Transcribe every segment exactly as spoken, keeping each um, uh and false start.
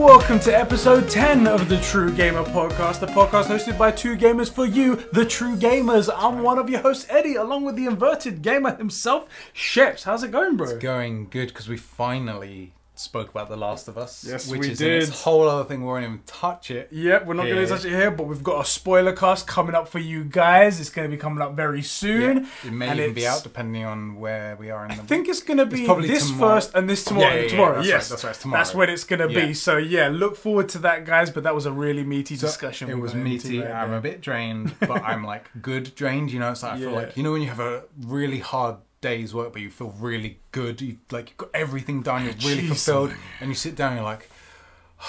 Welcome to episode ten of the True Gamer Podcast, the podcast hosted by two gamers for you, the True Gamers. I'm one of your hosts, Eddie, along with the inverted gamer himself, Sheps. How's it going, bro? It's going good because we finally spoke about The Last of Us. Yes, which we is did. It's a whole other thing. We won't even touch it. Yep, we're not going to touch it here, but we've got a spoiler cast coming up for you guys. It's going to be coming up very soon. Yeah, it may and even be out depending on where we are in the I think it's going to be this tomorrow. First and this tomorrow. Yeah, yeah, yeah, tomorrow. That's yes, right, that's right. It's tomorrow. That's when it's going to yeah. be. So yeah, look forward to that, guys. But that was a really meaty so discussion. It was meaty. Right I'm there. a bit drained, but I'm like good drained. You know, it's like yeah. I feel like you know when you have a really hard day's work but you feel really good, you like you've got everything done, you're really Jeez. fulfilled, and you sit down and you're like,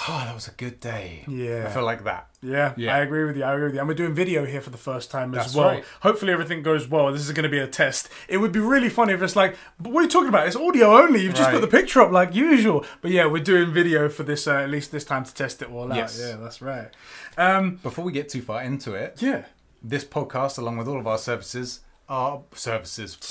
oh, that was a good day. Yeah, I feel like that. Yeah, yeah, I agree with you. I agree with you. And we're doing video here for the first time as That's well. Right. Hopefully everything goes well. This is going to be a test. It would be really funny if it's like, but what are you talking about? It's audio only. You've right. just put the picture up like usual. But yeah, we're doing video for this, uh, at least this time to test it all out. Yes. Yeah, that's right. Um, Before we get too far into it, yeah, this podcast, along with all of our services, Our services. services.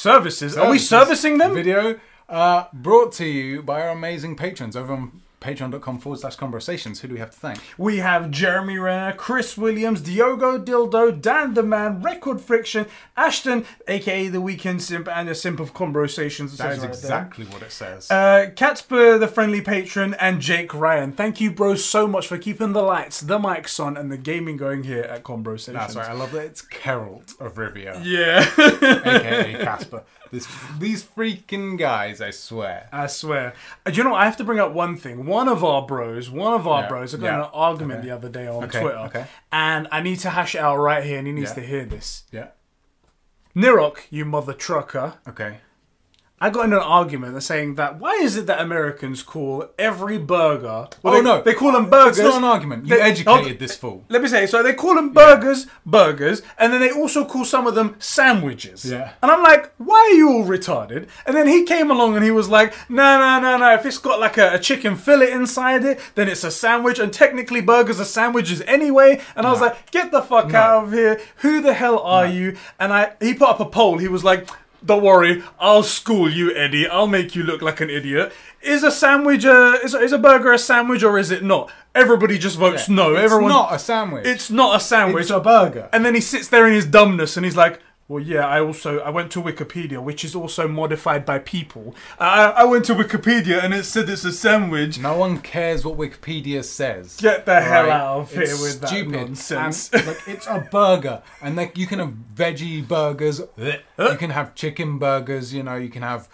Services? Are we servicing them? Video uh, brought to you by our amazing patrons over on patreon.com forward slash conversations. Who do we have to thank? We have Jeremy Renner, Chris Williams, Diogo Dildo, Dan the Man, Record Friction, Ashton, aka The Weekend Simp, and a Simp of Conbrosations. That is right exactly there. what it says. Uh, Casper, the Friendly Patron, and Jake Ryan. Thank you, bros, so much for keeping the lights, the mics on, and the gaming going here at Conbrosations. That's right. I love that it's Keralt of Rivia. Yeah. aka Casper. This, these freaking guys, I swear. I swear. Do you know what? I have to bring up one thing. One of our bros, one of our yeah. bros, I got yeah. in an argument okay. the other day on okay. Twitter. Okay. And I need to hash it out right here, and he needs yeah. to hear this. Yeah. Nirok, you mother trucker. Okay. I got in an argument saying that, why is it that Americans call every burger... Well, oh, they, no. They call them burgers. It's not an argument. You they, educated oh, this fool. Let me say, so they call them burgers, yeah. burgers, and then they also call some of them sandwiches. Yeah. And I'm like, why are you all retarded? And then he came along and he was like, no, no, no, no. If it's got like a, a chicken fillet inside it, then it's a sandwich. And technically burgers are sandwiches anyway. And no. I was like, get the fuck no. out of here. Who the hell are no. you? And I he put up a poll. He was like... Don't worry, I'll school you, Eddie. I'll make you look like an idiot. Is a sandwich a is a, is a burger a sandwich or is it not? Everybody just votes yeah. no. It's Everyone, not a sandwich. It's not a sandwich. It's a burger. And then he sits there in his dumbness and he's like, well, yeah, I also I went to Wikipedia, which is also modified by people. I, I went to Wikipedia and it said it's a sandwich. No one cares what Wikipedia says. Get the right? hell out of it's here with stupid. that nonsense. And, like, it's a burger, and like you can have veggie burgers, you can have chicken burgers, you know, you can have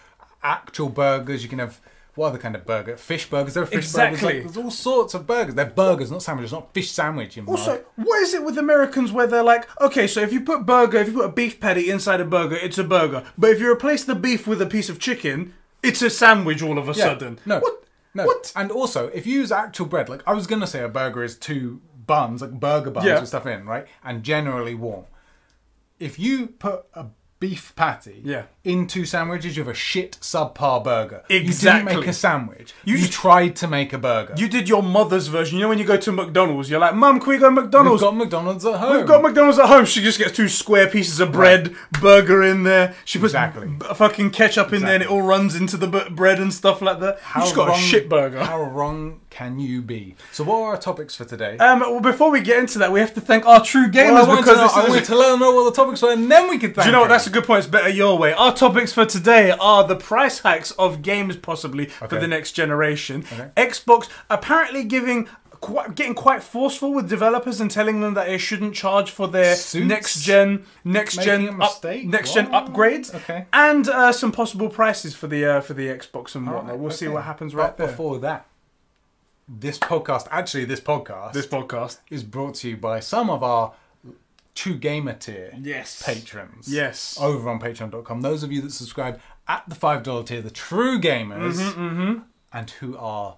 actual burgers, you can have. What other kind of burger? Fish burgers. There are fish exactly. burgers. Like, there's all sorts of burgers. They're burgers, not sandwiches, not fish sandwich. In also, Mark. what is it with Americans where they're like, okay, so if you put burger, if you put a beef patty inside a burger, it's a burger. But if you replace the beef with a piece of chicken, it's a sandwich all of a yeah, sudden. No, what? no. What? And also, if you use actual bread, like I was going to say a burger is two buns, like burger buns yeah. with stuff in, right? And generally warm. If you put a beef patty yeah. into sandwiches, you have a shit subpar burger. Exactly. You didn't make a sandwich. You, you tried to make a burger. You did your mother's version. You know when you go to McDonald's, you're like, Mum, can we go to McDonald's? We've got McDonald's at home. We've got McDonald's at home. She just gets two square pieces of bread, right. burger in there. She puts exactly. fucking ketchup in exactly. there and it all runs into the b bread and stuff like that. How you just got wrong, a shit burger. How wrong can you be? So what are our topics for today? Um, well, before we get into that, we have to thank our true gamers well, because I wanted to let them know what the topics were and then we could thank them. Do you know what? That's a good point. It's better your way. Our topics for today are the price hikes of games, possibly, okay. for the next generation. Okay. Xbox apparently giving... Quite, getting quite forceful with developers and telling them that they shouldn't charge for their Suits. next gen, next Making gen, up, next gen wow. upgrades, okay. and uh, some possible prices for the uh, for the Xbox and whatnot. Right. We'll okay. see what happens right but there. Before that, this podcast, actually, this podcast, this podcast is brought to you by some of our two gamer tier yes. patrons, yes, over on Patreon dot com. Those of you that subscribe at the five dollar tier, the true gamers, mm-hmm, mm-hmm. and who are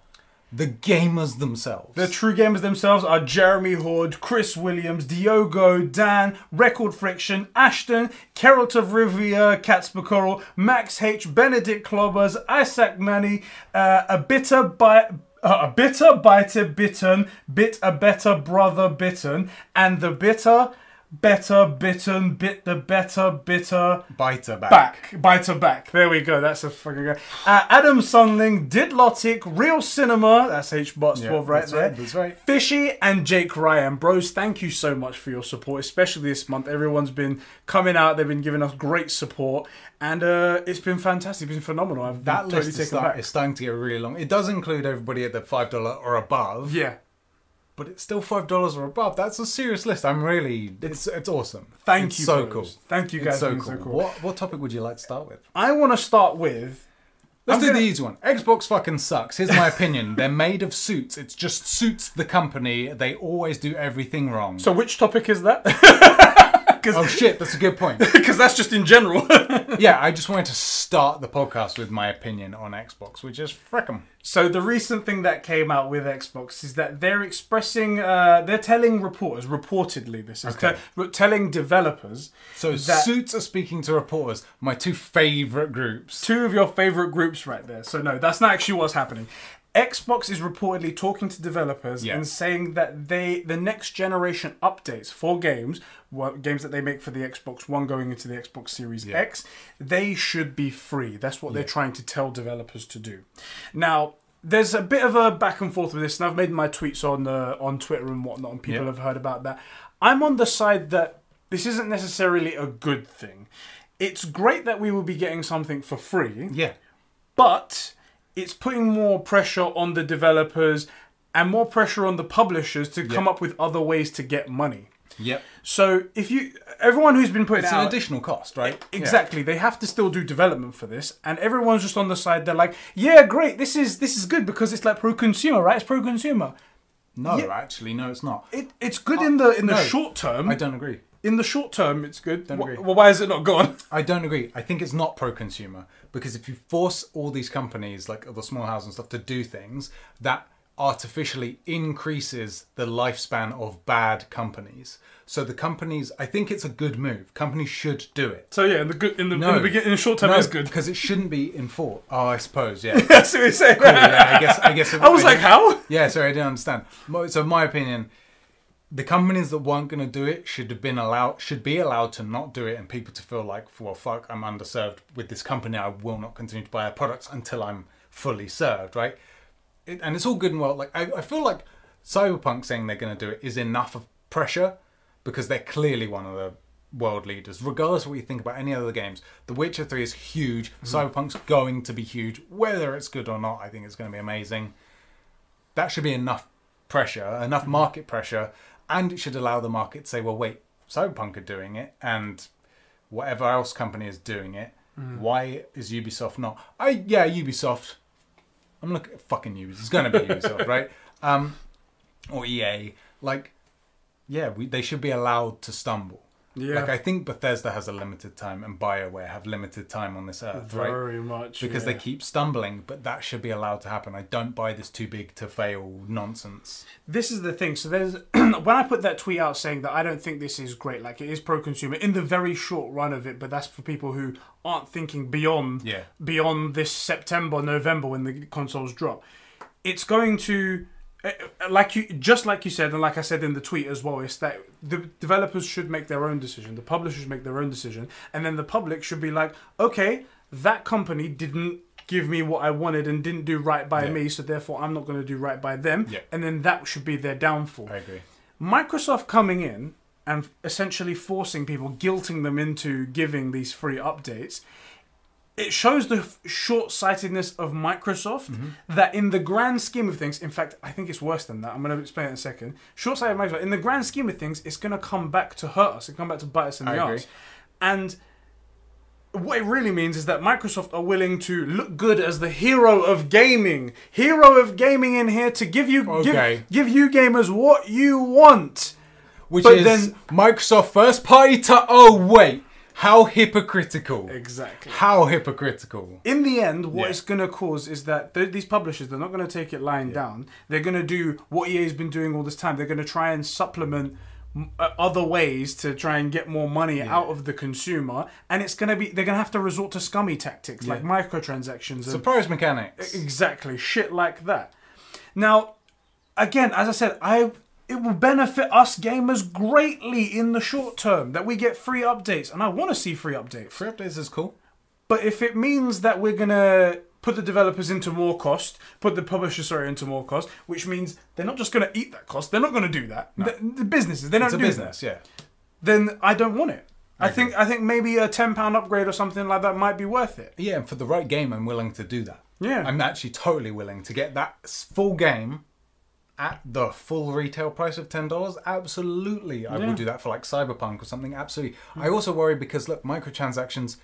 the gamers themselves. The true gamers themselves are Jeremy Hoard, Chris Williams, Diogo, Dan, Record Friction, Ashton, Keralt of Rivia, Casper, Max H, Benedict Clobbers, Isaac Manny, uh, a bitter by. Uh, a bitter biter bitten, bit a better brother bitten, and the bitter, better bitten, bit the better bitter biter back. back. Biter back. There we go. That's a fucking go. Uh, Adam Sunling, Didlotic, Real Cinema. That's H B O T twelve yeah, right that's there. Right, that's right. Fishy and Jake Ryan. Bros, thank you so much for your support, especially this month. Everyone's been coming out. They've been giving us great support. And uh, it's been fantastic. It's been phenomenal. I've that been list totally is, start, is starting to get really long. It does include everybody at the five dollar or above. Yeah. But it's still five dollars or above. That's a serious list. I'm really... It's it's awesome. Thank it's you, so cool. Thank you, guys. It's so cool. so cool. What, what topic would you like to start with? I want to start with... Let's I'm do gonna... the easy one. Xbox fucking sucks. Here's my opinion. They're made of suits. It's just suits the company. They always do everything wrong. So which topic is that? Oh, shit. That's a good point. Because that's just in general. Yeah, I just wanted to start the podcast with my opinion on Xbox, which is frick 'em. So the recent thing that came out with Xbox is that they're expressing, uh, they're telling reporters, reportedly this is, okay. te telling developers. So that suits are speaking to reporters, my two favourite groups. Two of your favourite groups right there. So no, that's not actually what's happening. Xbox is reportedly talking to developers yeah. and saying that they the next generation updates for games, well, games that they make for the Xbox One going into the Xbox Series yeah. X, they should be free. That's what yeah. they're trying to tell developers to do. Now, there's a bit of a back and forth with this, and I've made my tweets on uh, on Twitter and whatnot, and people yeah. have heard about that. I'm on the side that this isn't necessarily a good thing. It's great that we will be getting something for free, yeah, but... it's putting more pressure on the developers and more pressure on the publishers to come yep. up with other ways to get money. Yep. So if you, everyone who's been putting it's out... It's an additional cost, right? Exactly. Yeah. They have to still do development for this. And everyone's just on the side. They're like, yeah, great. This is this is good because it's like pro-consumer, right? It's pro-consumer. No, yeah. actually, no, it's not. It, it's good I, in the in the no, short term. I don't agree. In the short term, it's good. Don't agree. Well, why is it not gone? I don't agree. I think it's not pro-consumer. Because if you force all these companies, like the small house and stuff, to do things, that artificially increases the lifespan of bad companies. So the companies, I think it's a good move. Companies should do it. So yeah, in the good, in the, no, in the beginning, in the short term, no, it's good because it shouldn't be enforced. Oh, I suppose, yeah. That's what you're saying. Cool, yeah, I guess. I guess. It, I was I like, how? Yeah, sorry, I didn't understand. So my opinion. The companies that weren't going to do it should have been allowed, should be allowed to not do it, and people to feel like, well, fuck, I'm underserved with this company. I will not continue to buy their products until I'm fully served, right? It, and it's all good and well. Like I, I feel like Cyberpunk saying they're going to do it is enough of pressure because they're clearly one of the world leaders. Regardless of what you think about any other games, The Witcher three is huge. Mm-hmm. Cyberpunk's going to be huge, whether it's good or not. I think it's going to be amazing. That should be enough pressure, enough mm-hmm. market pressure. And it should allow the market to say, well, wait, Cyberpunk are doing it and whatever else company is doing it. Mm. Why is Ubisoft not? I Yeah, Ubisoft. I'm looking at fucking Ubisoft. It's going to be Ubisoft, right? Um, or E A. Like, yeah, we, they should be allowed to stumble. Yeah. Like, I think Bethesda has a limited time and BioWare have limited time on this earth, Very right? Very much, Because yeah. they keep stumbling, but that should be allowed to happen. I don't buy this too big to fail nonsense. This is the thing. So there's... when I put that tweet out saying that I don't think this is great, like it is pro-consumer in the very short run of it, but that's for people who aren't thinking beyond, yeah. beyond this September, November when the consoles drop. It's going to... Like you, just like you said, and like I said in the tweet as well, is that the developers should make their own decision, the publishers make their own decision, and then the public should be like, okay, that company didn't give me what I wanted and didn't do right by yeah. me, so therefore I'm not going to do right by them, yeah. and then that should be their downfall. I agree. Microsoft coming in and essentially forcing people, guilting them into giving these free updates... It shows the short-sightedness of Microsoft mm-hmm. that in the grand scheme of things, in fact, I think it's worse than that. I'm going to explain it in a second. Short-sighted Microsoft, in the grand scheme of things, it's going to come back to hurt us. It's going to come back to bite us in I the arse. And what it really means is that Microsoft are willing to look good as the hero of gaming. Hero of gaming in here to give you, okay. give, give you gamers what you want. Which but is then, Microsoft first party to... Oh, wait. How hypocritical. Exactly. How hypocritical. In the end, what yeah. it's going to cause is that th these publishers, they're not going to take it lying yeah. down. They're going to do what E A's been doing all this time. They're going to try and supplement other ways to try and get more money yeah. out of the consumer, and it's going to be they're going to have to resort to scummy tactics yeah. like microtransactions, surprise and, mechanics, exactly, shit like that. Now again, as I said, I it will benefit us gamers greatly in the short term that we get free updates, and I want to see free updates. Free updates is cool, but if it means that we're going to put the developers into more cost, put the publishers, sorry, into more cost, which means they're not just going to eat that cost. They're not going to do that. No. The, the businesses, they don't it's a do business, that. Yeah. Then I don't want it. Okay. I think I think maybe a ten pound upgrade or something like that might be worth it. Yeah, and for the right game, I'm willing to do that. Yeah. I'm actually totally willing to get that full game at the full retail price of ten dollars. Absolutely. I yeah. will do that for like Cyberpunk or something. Absolutely. Mm-hmm. I also worry because, look, microtransactions,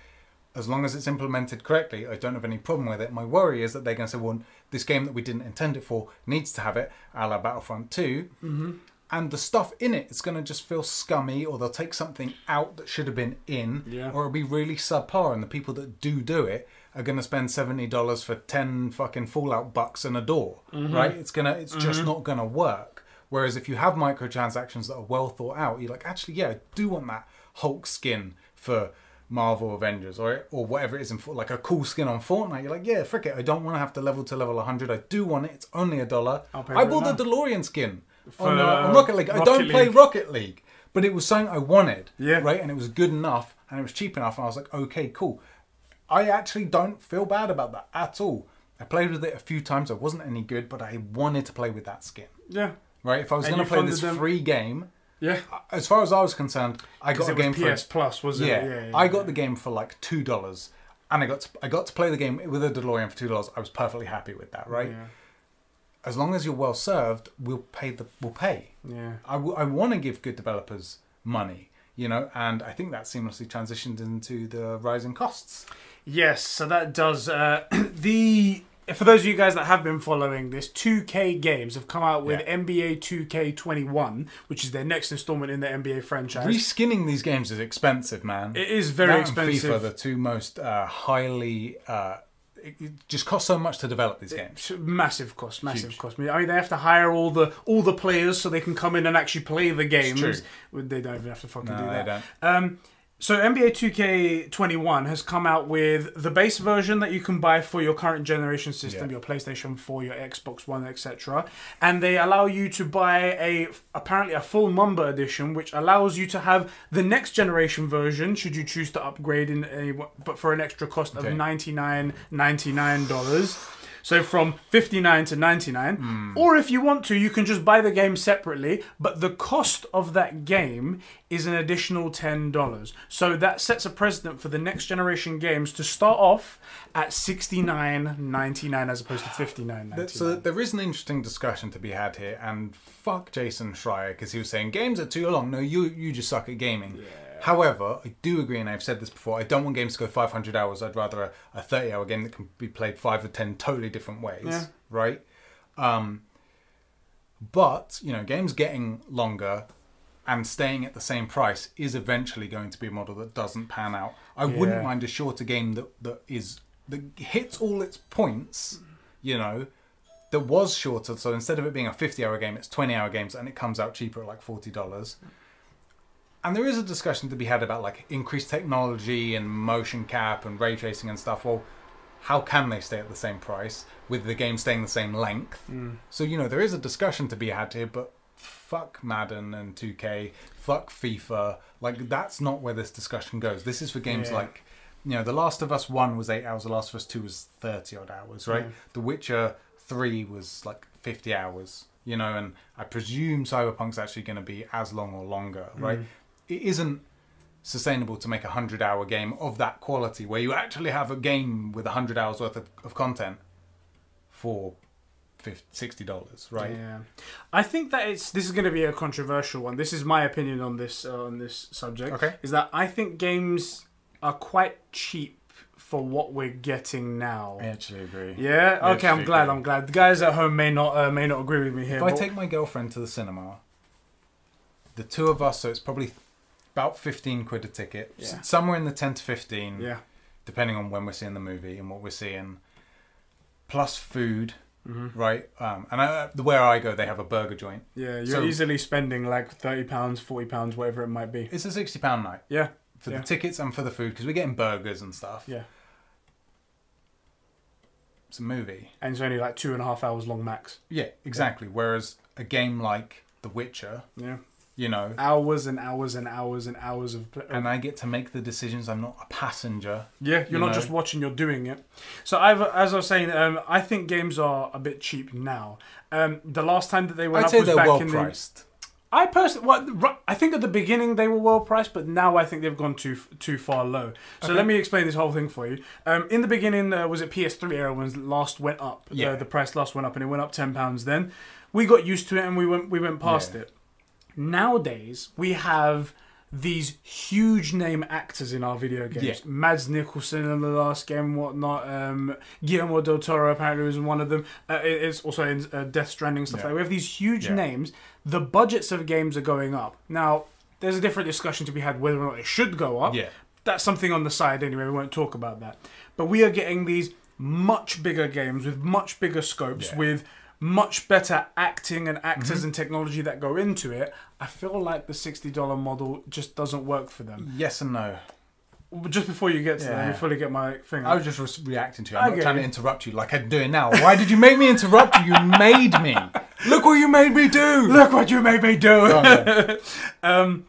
as long as it's implemented correctly, I don't have any problem with it. My worry is that they're going to say, well, this game that we didn't intend it for needs to have it, a la Battlefront two. Mm-hmm. And the stuff in it is going to just feel scummy, or they'll take something out that should have been in, yeah. or it'll be really subpar. And the people that do do it are going to spend seventy dollars for ten fucking Fallout bucks and a door, mm-hmm. right? It's gonna, it's mm-hmm. just not going to work. Whereas if you have microtransactions that are well thought out, you're like, actually, yeah, I do want that Hulk skin for Marvel Avengers, or or whatever it is, in like a cool skin on Fortnite. You're like, yeah, frick it, I don't want to have to level to level one hundred. I do want it. It's only a dollar. I bought the DeLorean skin for, on, uh, on Rocket League. Rocket I don't League. play Rocket League, but it was something I wanted, yeah, right, and it was good enough, and it was cheap enough, and I was like, okay, cool. I actually don't feel bad about that at all. I played with it a few times. I wasn't any good, but I wanted to play with that skin. Yeah, right. If I was going to play this them? free game. Yeah. As far as I was concerned, I got the game for P S Plus, wasn't it? Yeah, I got the game for like two dollars, and I got to, I got to play the game with a DeLorean for two dollars. I was perfectly happy with that, right? Yeah. As long as you're well served, we'll pay the we'll pay. Yeah. I, I want to give good developers money, you know, and I think that seamlessly transitioned into the rising costs. Yes, so that does uh, the. For those of you guys that have been following this, two K Games have come out with yeah. N B A two K twenty-one, which is their next installment in the N B A franchise. Reskinning these games is expensive, man. It is very that expensive. And FIFA, the two most uh, highly... Uh, it just costs so much to develop these games. Massive cost, massive Huge. cost. I mean, they have to hire all the all the players so they can come in and actually play the games. It's true. They don't even have to fucking no, do that. They don't. Um, So N B A two K twenty-one has come out with the base version that you can buy for your current generation system, yeah. your PlayStation four, your Xbox one, et cetera. And they allow you to buy a apparently a full Mamba edition, which allows you to have the next generation version, should you choose to upgrade, in a, but for an extra cost okay. of ninety-nine ninety-nine dollars. So from fifty-nine to ninety-nine. Mm. Or if you want to, you can just buy the game separately, but the cost of that game is an additional ten dollars. So that sets a precedent for the next generation games to start off at sixty-nine ninety-nine as opposed to fifty-nine ninety-nine. So there is an interesting discussion to be had here, and fuck Jason Schreier, because he was saying games are too long. No, you, you just suck at gaming. Yeah. However, I do agree, and I've said this before, I don't want games to go five hundred hours. I'd rather a thirty hour game that can be played five or ten totally different ways, yeah. right? Um, but, you know, games getting longer and staying at the same price is eventually going to be a model that doesn't pan out. I yeah. wouldn't mind a shorter game that, that is that hits all its points, you know, that was shorter. So instead of it being a fifty hour game, it's twenty hour games, and it comes out cheaper at like forty dollars. And there is a discussion to be had about like increased technology and motion cap and ray tracing and stuff. Well, how can they stay at the same price with the game staying the same length? Mm. So, you know, there is a discussion to be had here, but fuck Madden and two K, fuck FIFA. Like, that's not where this discussion goes. This is for games yeah. like, you know, The Last of Us one was eight hours, The Last of Us two was thirty odd hours, right? Yeah. The Witcher three was like fifty hours, you know, and I presume Cyberpunk's actually going to be as long or longer, right? Mm. It isn't sustainable to make a hundred hour game of that quality where you actually have a game with one hundred hours worth of, of content for fifty, sixty dollars, right? Yeah. I think that it's this is going to be a controversial one. This is my opinion on this uh, on this subject. Okay. Is that I think games are quite cheap for what we're getting now. I actually agree. Yeah? I okay, I'm glad. Agree. I'm glad. The guys at home may not uh, may not agree with me here. If I take my girlfriend to the cinema, the two of us, so it's probably about fifteen quid a ticket. Yeah. Somewhere in the ten to fifteen. Yeah. Depending on when we're seeing the movie and what we're seeing. Plus food. Mm-hmm. Right, um, and I, where I go, they have a burger joint. Yeah, you're so easily spending like thirty pounds, forty pounds, whatever it might be. It's a sixty pound night. Yeah, for yeah. the tickets and for the food, because we're getting burgers and stuff. Yeah, it's a movie, and it's only like two and a half hours long max. Yeah, exactly. Yeah. Whereas a game like The Witcher, yeah, you know, hours and hours and hours and hours of. Play and I get to make the decisions. I'm not a passenger. Yeah, you're you not know? just watching. You're doing it. So I've, as I was saying, um, I think games are a bit cheap now. Um, the last time that they went I'd up say was they're back well in priced. The. I personally, well, I think at the beginning they were well priced, but now I think they've gone too too far low. So okay. let me explain this whole thing for you. Um, in the beginning, uh, was it P S three era when last went up? Yeah, the, the price last went up, and it went up ten pounds. Then we got used to it, and we went we went past yeah. it. Nowadays, we have these huge name actors in our video games. Yeah. Mads Mikkelsen in the last game and whatnot. Um, Guillermo del Toro apparently was one of them. Uh, it's also in uh, Death Stranding, stuff yeah. like that. We have these huge yeah. names. The budgets of games are going up. Now, there's a different discussion to be had whether or not it should go up. Yeah. That's something on the side anyway. We won't talk about that. But we are getting these much bigger games with much bigger scopes yeah. with... much better acting and actors mm-hmm. and technology that go into it. I feel like the sixty dollar model just doesn't work for them. Yes and no. Just before you get to yeah. that, you fully get my thing. I was just re reacting to you. I'm I not trying you. to interrupt you like I'm doing now. Why did you make me interrupt you? You made me. Look what you made me do. Look what you made me do. Oh, um,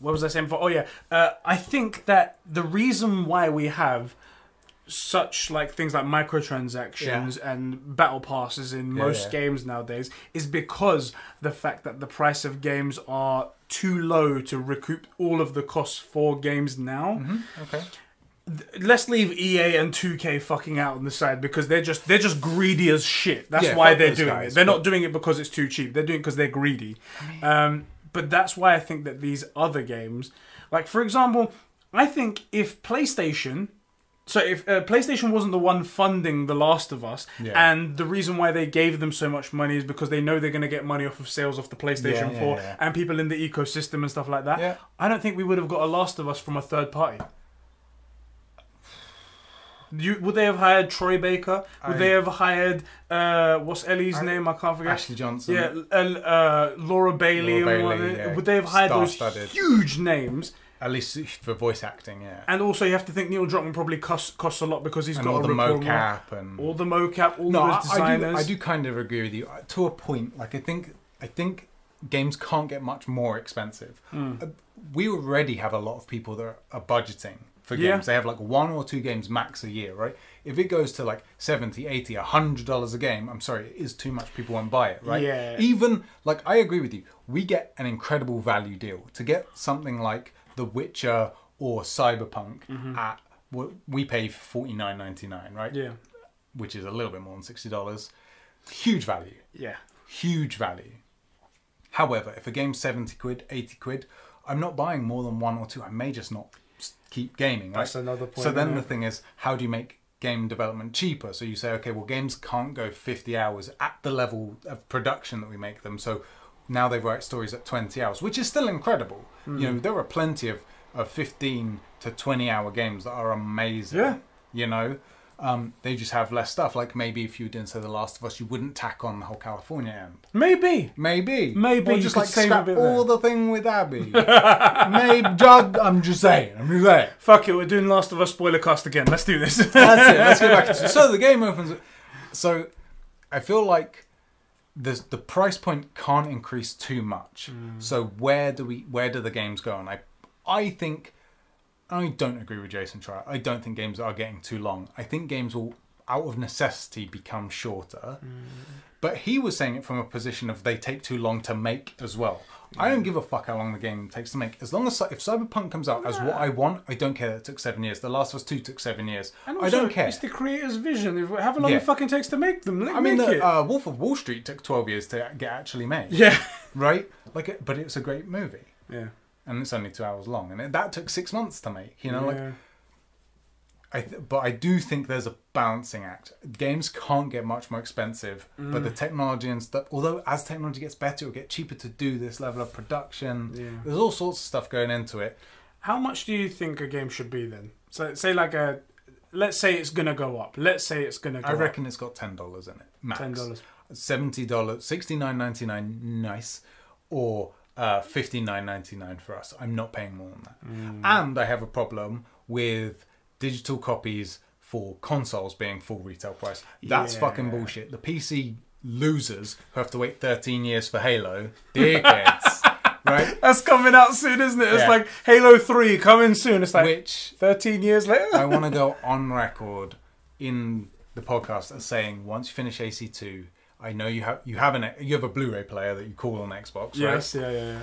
what was I saying before? Oh, yeah. Uh, I think that the reason why we have... such like things like microtransactions yeah. and battle passes in yeah, most yeah. games nowadays is because the fact that the price of games are too low to recoup all of the costs for games now. Mm-hmm. Okay. Let's leave E A and two K fucking out on the side because they're just they're just greedy as shit. That's yeah, why they're doing guys, it. They're not doing it because it's too cheap. They're doing it because they're greedy. I mean, um, but that's why I think that these other games, like for example, I think if PlayStation So if uh, PlayStation wasn't the one funding The Last of Us, yeah. and the reason why they gave them so much money is because they know they're going to get money off of sales off the PlayStation yeah, four yeah, yeah. and people in the ecosystem and stuff like that, yeah. I don't think we would have got a Last of Us from a third party. You, would they have hired Troy Baker? Would I, they have hired uh, what's Ellie's I, name? I can't forget. Ashley Johnson. Yeah, uh, uh, Laura Bailey. Laura Bailey yeah. Would they have hired Star those huge names? At least for voice acting, yeah. And also, you have to think Neil Druckmann probably costs costs a lot because he's and got all the mocap and all the mocap, all no, those designers. I, I do, I do kind of agree with you to a point. Like I think, I think games can't get much more expensive. Mm. We already have a lot of people that are budgeting for games. Yeah. They have like one or two games max a year, right? If it goes to like seventy, eighty, a hundred dollars a game, I'm sorry, it is too much. People won't buy it, right? Yeah. Even like I agree with you. We get an incredible value deal to get something like The Witcher or Cyberpunk mm-hmm. at what we pay forty-nine ninety-nine, right? Yeah, which is a little bit more than sixty dollars. Huge value. Yeah, huge value. However, if a game's seventy quid, eighty quid, I'm not buying more than one or two. I may just not keep gaming. Right? That's another point. So then the thing is, how do you make game development cheaper? So you say, okay, well, games can't go fifty hours at the level of production that we make them. So now they write stories at twenty hours, which is still incredible. Mm. You know, there are plenty of, of fifteen to twenty hour games that are amazing. Yeah. You know, um, they just have less stuff. Like maybe if you didn't say The Last of Us, you wouldn't tack on the whole California end. Maybe. Maybe. Maybe. Or just like scrap all the thing with Abby. Maybe. Just, I'm just saying. I'm just saying. Fuck it. We're doing Last of Us spoiler cast again. Let's do this. That's it. Let's go back to it. So the game opens. So I feel like The, the price point can't increase too much. Mm. So where do we where do the games go? And I I think I don't agree with Jason Schreier. I don't think games are getting too long. I think games will out of necessity become shorter. Mm. But he was saying it from a position of they take too long to make as well. Mm. I don't give a fuck how long the game takes to make. As long as if Cyberpunk comes out yeah. as what I want, I don't care that it took seven years. The Last of Us two took seven years. And also, I don't care. It's the creator's vision. However long yeah. it fucking takes to make them, let I mean, make the, it. Uh, Wolf of Wall Street took twelve years to get actually made. Yeah, right. Like, it, but it's a great movie. Yeah, and it's only two hours long, and it, that took six months to make. You know, yeah. like I th but I do think there's a balancing act. Games can't get much more expensive, mm. but the technology and stuff, although as technology gets better, it'll get cheaper to do this level of production. Yeah. There's all sorts of stuff going into it. How much do you think a game should be then? So say like a, let's say it's going to go up. Let's say it's going to go up. I reckon up. It's got ten dollars in it, max. ten dollars. seventy dollars, sixty-nine ninety-nine, nice, or uh, fifty-nine ninety-nine for us. I'm not paying more than that. Mm. And I have a problem with digital copies for consoles being full retail price. That's yeah. fucking bullshit. The P C losers who have to wait thirteen years for Halo, dickheads, right? That's coming out soon, isn't it? Yeah. It's like Halo three coming soon. It's like, which thirteen years later? I want to go on record in the podcast as saying, once you finish A C two, I know you have you have an you have a Blu-ray player that you call on Xbox, yes, right? Yes, yeah, yeah, yeah.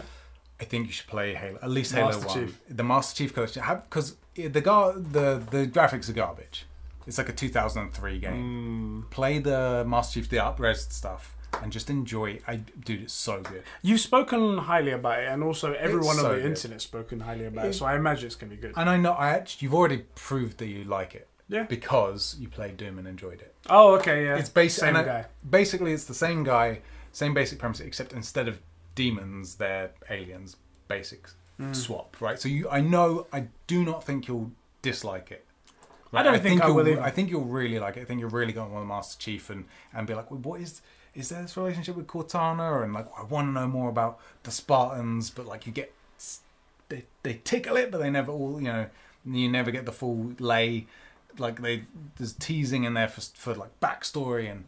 I think you should play Halo, at least Halo Master One, Chief. the Master Chief collection, because the the the graphics are garbage. It's like a two thousand three game. Mm. Play the Master Chief, the up-res stuff, and just enjoy it. I, dude, it's so good. You've spoken highly about it, and also everyone so on the good. internet's spoken highly about it, it. So I imagine it's gonna be good. And I know I actually, you've already proved that you like it. Yeah. Because you played Doom and enjoyed it. Oh, okay, yeah. It's basic, same guy. I, basically, it's the same guy, same basic premise, except instead of demons, they're aliens. Basic mm. swap, right? So you, I know, I do not think you'll dislike it. Like, I don't I think, think I will. I think you'll really like it. I think you're really going to want to Master Chief and and be like, well, what is is there this relationship with Cortana? And like, I want to know more about the Spartans, but like, you get they they tickle it, but they never all you know you never get the full lay. Like they, there's teasing in there for for like backstory and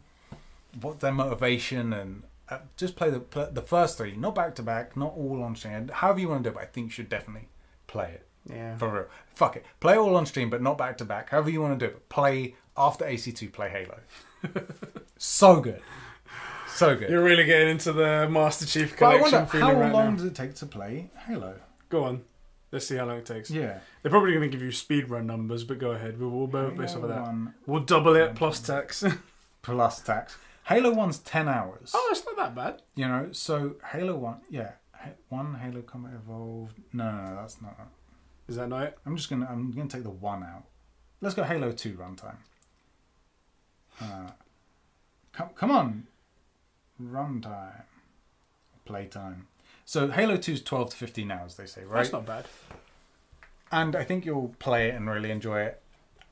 what their motivation, and uh, just play the play the first three, not back to back, not all on stream. However you want to do it, but I think you should definitely play it. Yeah. For real, fuck it, play all on stream, but not back to back. However you want to do it, but play after A C two, play Halo. So good, so good. You're really getting into the Master Chief collection. But I wonder, feeling how right long now. does it take to play Halo? Go on. Let's see how long it takes. Yeah. They're probably going to give you speedrun numbers, but go ahead. We'll, we'll build based off of that. One, we'll double it, plus tax. Plus tax. Halo one's ten hours. Oh, it's not that bad. You know, so Halo one, yeah. one Halo Combat Evolved. No, no, no, that's not that. Is that not it? I'm just going to I'm gonna take the one out. Let's go Halo two runtime. Uh, come, come on. Runtime. Playtime. So Halo two's twelve to fifteen hours, they say, right? That's not bad. And I think you'll play it and really enjoy it.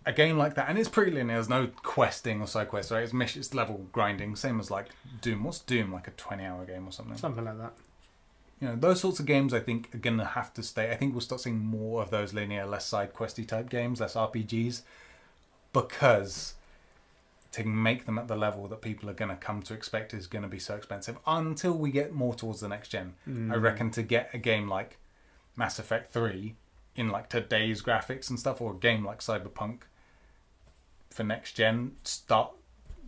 A game like that, and it's pretty linear. There's no questing or side quests, right? It's, mission, it's level grinding, same as like Doom. What's Doom? Like a twenty hour game or something? Something like that. You know, those sorts of games I think are going to have to stay. I think we'll start seeing more of those linear, less side questy type games, less R P Gs, because to make them at the level that people are going to come to expect is going to be so expensive until we get more towards the next gen. Mm. I reckon to get a game like Mass Effect three in like today's graphics and stuff, or a game like Cyberpunk for next gen, start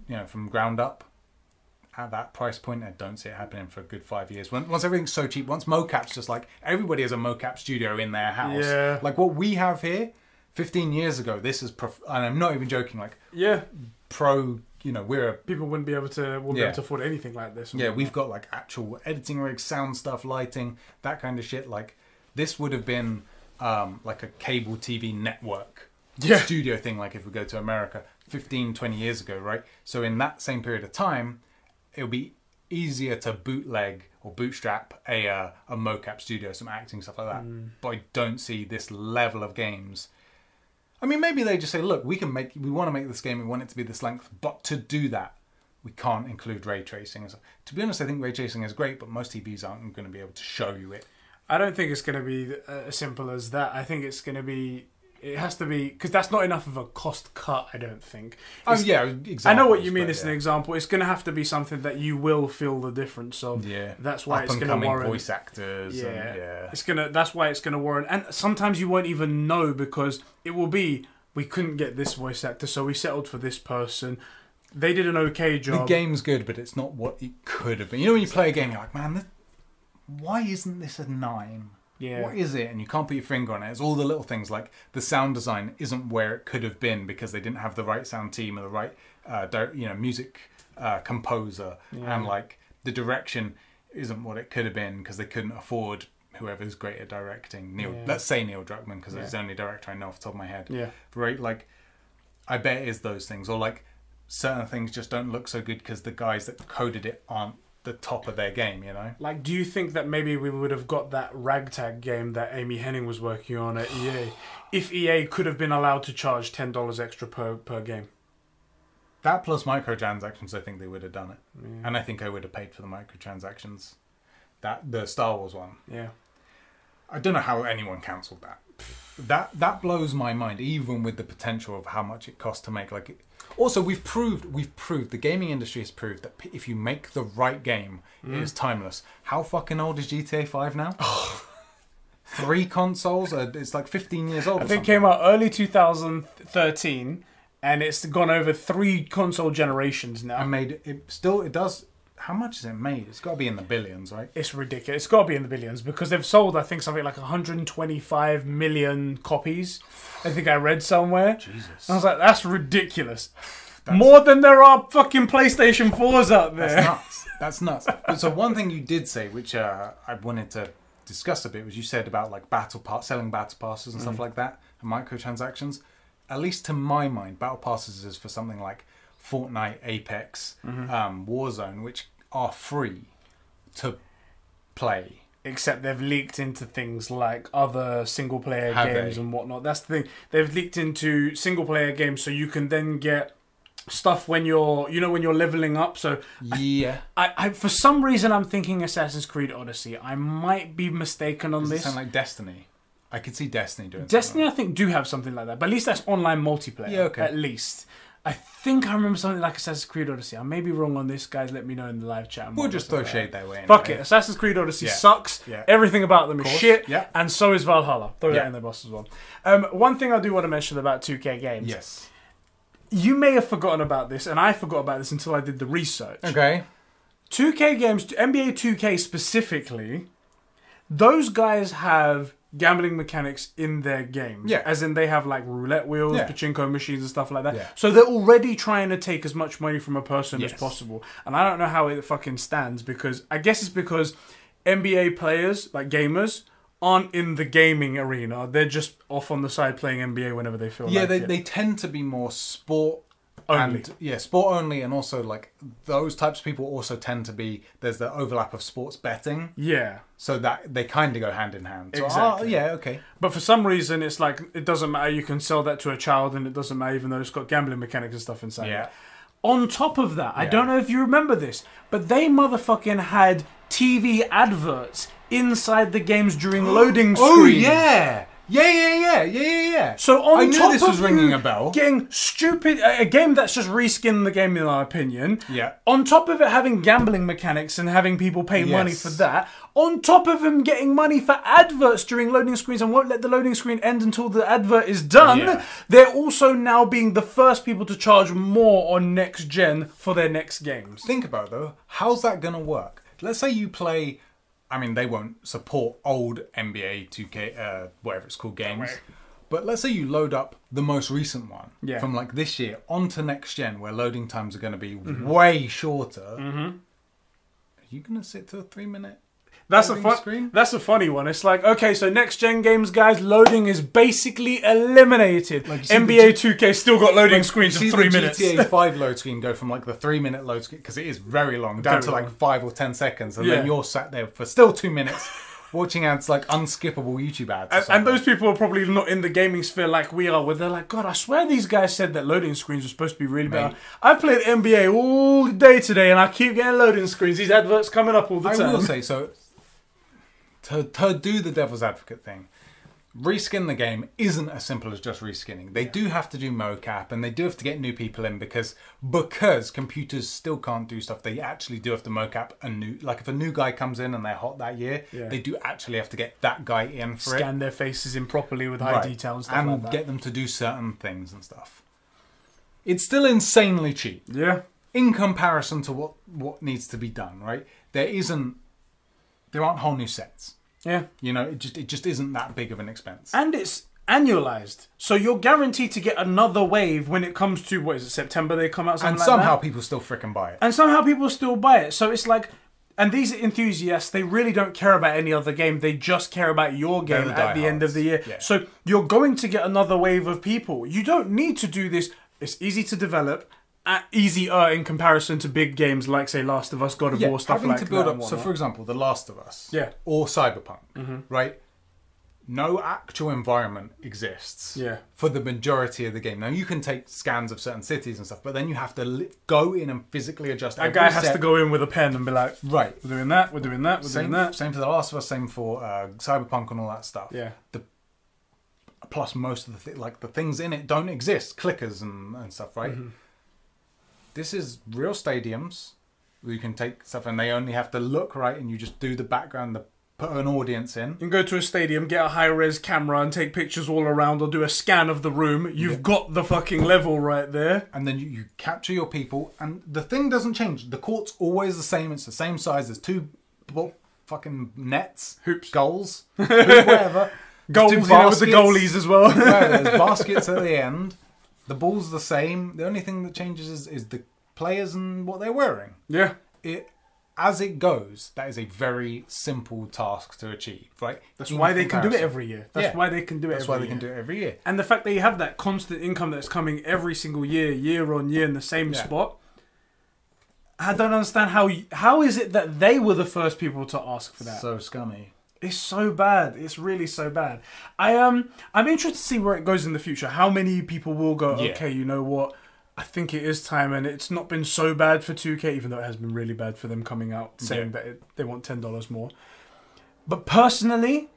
you know from ground up at that price point. I don't see it happening for a good five years. When, once everything's so cheap, once mocap's just like everybody has a mocap studio in their house. Yeah. Like what we have here, fifteen years ago, this is, prof and I'm not even joking. Like yeah. Pro, you know, we're a, people wouldn't be able to wouldn't yeah. be able to afford anything like this. Yeah, we've got like actual editing rigs, sound stuff, lighting, that kind of shit. Like this would have been um, like a cable T V network yeah. studio thing. Like if we go to America, fifteen, twenty years ago, right? So in that same period of time, it'll be easier to bootleg or bootstrap a uh, a mocap studio, some acting stuff like that. Mm. But I don't see this level of games. I mean, maybe they just say, look, we can make, we want to make this game, we want it to be this length, but to do that, we can't include ray tracing. To be honest, I think ray tracing is great, but most T Vs aren't going to be able to show you it. I don't think it's going to be as simple as that. I think it's going to be, it has to be, because that's not enough of a cost cut, I don't think. It's, oh, yeah, exactly. I know what you mean, it's yeah. an example. It's going to have to be something that you will feel the difference of. Yeah. That's why Up it's going to warrant. voice actors. Yeah. And, yeah. It's gonna, that's why it's going to warrant. And sometimes you won't even know, because it will be, we couldn't get this voice actor, so we settled for this person. They did an okay job. The game's good, but it's not what it could have been. You know when you play a game, you're like, man, this, why isn't this a nine? Yeah. What is it? And you can't put your finger on it. It's all the little things, like the sound design isn't where it could have been because they didn't have the right sound team or the right uh, di you know, music uh, composer. Yeah. And like the direction isn't what it could have been because they couldn't afford whoever's great at directing. Neil, yeah. Let's say Neil Druckmann because yeah. he's the only director I know off the top of my head. Yeah. Right? Like I bet it is those things, or like certain things just don't look so good because the guys that coded it aren't the top of their game, you know? Like, do you think that maybe we would have got that ragtag game that Amy Henning was working on at E A if E A could have been allowed to charge ten dollars extra per, per game? That plus microtransactions, I think they would have done it. Yeah. And I think I would have paid for the microtransactions. That the Star Wars one. Yeah. I don't know how anyone cancelled that. That that blows my mind, even with the potential of how much it costs to make. Like, it, also we've proved we've proved the gaming industry has proved that p if you make the right game, mm. it is timeless. How fucking old is G T A five now? Oh. Three consoles. It's like fifteen years old. I think it came out early two thousand thirteen, and it's gone over three console generations now. And made it still it does. How much is it made? It's got to be in the billions, right? It's ridiculous. It's got to be in the billions because they've sold, I think, something like one hundred twenty-five million copies. I think I read somewhere. Jesus. And I was like, that's ridiculous. That's more than there are fucking PlayStation fours out there. That's nuts. That's nuts. So one thing you did say, which uh, I wanted to discuss a bit, was you said about like battle pass, selling battle passes and mm. stuff like that, and microtransactions. At least to my mind, battle passes is for something like Fortnite, Apex, mm-hmm. um, Warzone, which are free to play. Except they've leaked into things like other single-player games they? and whatnot. That's the thing. They've leaked into single-player games, so you can then get stuff when you're, you know, when you're leveling up. So yeah, I, I, I for some reason I'm thinking Assassin's Creed Odyssey. I might be mistaken on Does this. It sound like Destiny. I could see Destiny doing. Destiny, something. I think, do have something like that, but at least that's online multiplayer. Yeah, okay. At least. I think I remember something like Assassin's Creed Odyssey. I may be wrong on this, guys. Let me know in the live chat. We'll just throw shade that way. Anyway. Fuck it. Assassin's Creed Odyssey yeah. sucks. Yeah. Everything about them is shit. Yeah. And so is Valhalla. Throw yeah. that in there, boss, as well. Um, one thing I do want to mention about two K Games. Yes. You may have forgotten about this, and I forgot about this until I did the research. Okay. two K Games, N B A two K specifically, those guys have gambling mechanics in their games. Yeah. As in they have like roulette wheels, yeah. pachinko machines and stuff like that. Yeah. So they're already trying to take as much money from a person yes. as possible. And I don't know how it fucking stands because I guess it's because N B A players, like gamers, aren't in the gaming arena. They're just off on the side playing N B A whenever they feel yeah, like they, it. Yeah, they tend to be more sport only. And, yeah, sport only, and also like those types of people also tend to be, there's the overlap of sports betting. Yeah. So that they kind of go hand in hand. So, exactly. Oh, yeah, okay. But for some reason, it's like, it doesn't matter. You can sell that to a child and it doesn't matter, even though it's got gambling mechanics and stuff inside yeah. it. On top of that, yeah. I don't know if you remember this, but they motherfucking had T V adverts inside the games during loading screens. Oh, yeah. Yeah, yeah, yeah, yeah, yeah, yeah. So on I knew top this of was ringing a bell. Getting stupid, a game that's just reskinning the game in our opinion. Yeah. On top of it having gambling mechanics and having people pay yes. money for that. On top of them getting money for adverts during loading screens and won't let the loading screen end until the advert is done. Yeah. They're also now being the first people to charge more on next gen for their next games. Think about it though, how's that gonna work? Let's say you play. I mean, they won't support old N B A two K, uh, whatever it's called, games. But let's say you load up the most recent one yeah. from like this year onto next gen, where loading times are going to be mm-hmm. way shorter. Mm-hmm. Are you going to sit to a three-minute? That's a fun. That's a funny one. It's like, okay, so next gen games, guys, loading is basically eliminated. Like, N B A two K still got loading like, screens for three the minutes. G T A five load screen go from like the three minute load screen because it is very long down very to long. like five or ten seconds, and yeah. then you're sat there for still two minutes watching ads like unskippable YouTube ads. And, and those people are probably not in the gaming sphere like we are, where they're like, God, I swear these guys said that loading screens were supposed to be really bad. I played N B A all day today, and I keep getting loading screens. These adverts coming up all the time. I will say so. To, to do the devil's advocate thing, reskin the game isn't as simple as just reskinning. They yeah. do have to do mocap, and they do have to get new people in because because computers still can't do stuff. They actually do have to mocap a new, like if a new guy comes in and they're hot that year, yeah. they do actually have to get that guy in for Scan it. Scan their faces in properly with high right. detail and stuff and like that. And get them to do certain things and stuff. It's still insanely cheap. Yeah. In comparison to what, what needs to be done, right? There isn't, there aren't whole new sets. Yeah, you know, it just it just isn't that big of an expense, and it's annualized, so you're guaranteed to get another wave when it comes to what is it September they come out, and like somehow that. people still frickin' buy it, and somehow people still buy it. So it's like, and these enthusiasts, they really don't care about any other game; they just care about your game the at the end of the year. Yeah. So you're going to get another wave of people. You don't need to do this It's easy to develop, uh, easier in comparison to big games like, say, Last of Us, God of yeah, War, stuff having like to build that. Up, so, for example, The Last of Us yeah. or Cyberpunk, mm-hmm. right? No actual environment exists yeah. for the majority of the game. Now, you can take scans of certain cities and stuff, but then you have to li go in and physically adjust. That guy has set. to go in with a pen and be like, right, we're doing that, we're doing that, we're same, doing that. Same for The Last of Us, same for uh, Cyberpunk and all that stuff. Yeah. The Plus, most of the th like the things in it don't exist, clickers and, and stuff, right? Mm-hmm. This is real stadiums where you can take stuff, and they only have to look right, and you just do the background, the put an audience in. You can go to a stadium, get a high res camera, and take pictures all around, or do a scan of the room. You've yeah. got the fucking level right there, and then you, you capture your people, and the thing doesn't change. The court's always the same; it's the same size. There's two well, fucking nets, hoops, goals, hoops, whatever. Goals, you know, with the goalies as well. Well, there's baskets at the end. The ball's the same. The only thing that changes is, is the players and what they're wearing. Yeah. It As it goes, that is a very simple task to achieve, right? That's in why they can do it every year. That's yeah. why they can do it That's every why they year. can do it every year. And the fact that you have that constant income that's coming every single year, year on year in the same yeah. spot. I don't understand how... You, how is it that they were the first people to ask for that? So scummy. It's so bad. It's really so bad. I um, I'm interested to see where it goes in the future. How many people will go, yeah. okay, you know what? I think it is time, and it's not been so bad for two K, even though it has been really bad for them coming out saying yeah. that it, they want ten dollars more. But personally,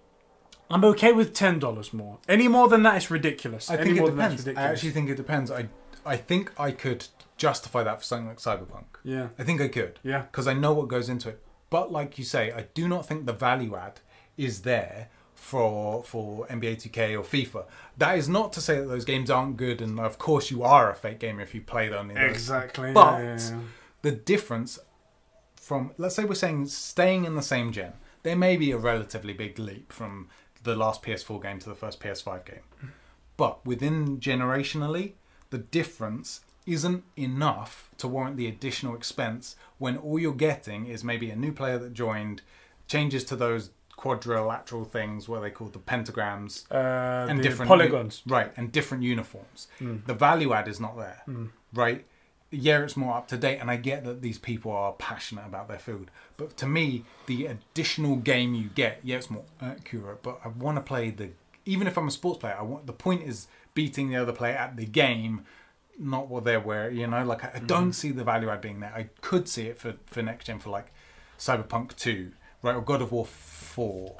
I'm okay with ten dollars more. Any more than that is ridiculous. I think Any it more depends. Than that's ridiculous. I actually think it depends. I, I think I could justify that for something like Cyberpunk. Yeah. I think I could. Yeah. Because I know what goes into it. But like you say, I do not think the value add is there for for N B A two K or FIFA. That is not to say that those games aren't good, and of course you are a fake gamer if you play them. Exactly. But yeah, yeah, yeah. the difference from, let's say we're saying staying in the same gen, there may be a relatively big leap from the last P S four game to the first P S five game. But within generationally, the difference isn't enough to warrant the additional expense when all you're getting is maybe a new player that joined, changes to those quadrilateral things, what they call the pentagrams, uh, and the different polygons, right, and different uniforms. Mm. The value add is not there, mm. right? Yeah, it's more up to date, and I get that these people are passionate about their food, but to me, the additional game you get, yeah, it's more accurate. But I want to play the, even if I'm a sports player, I want the point is beating the other player at the game, not what they're wearing. You know, like I, I don't mm. see the value add being there. I could see it for for next gen, for like Cyberpunk two. Right, or God of War four.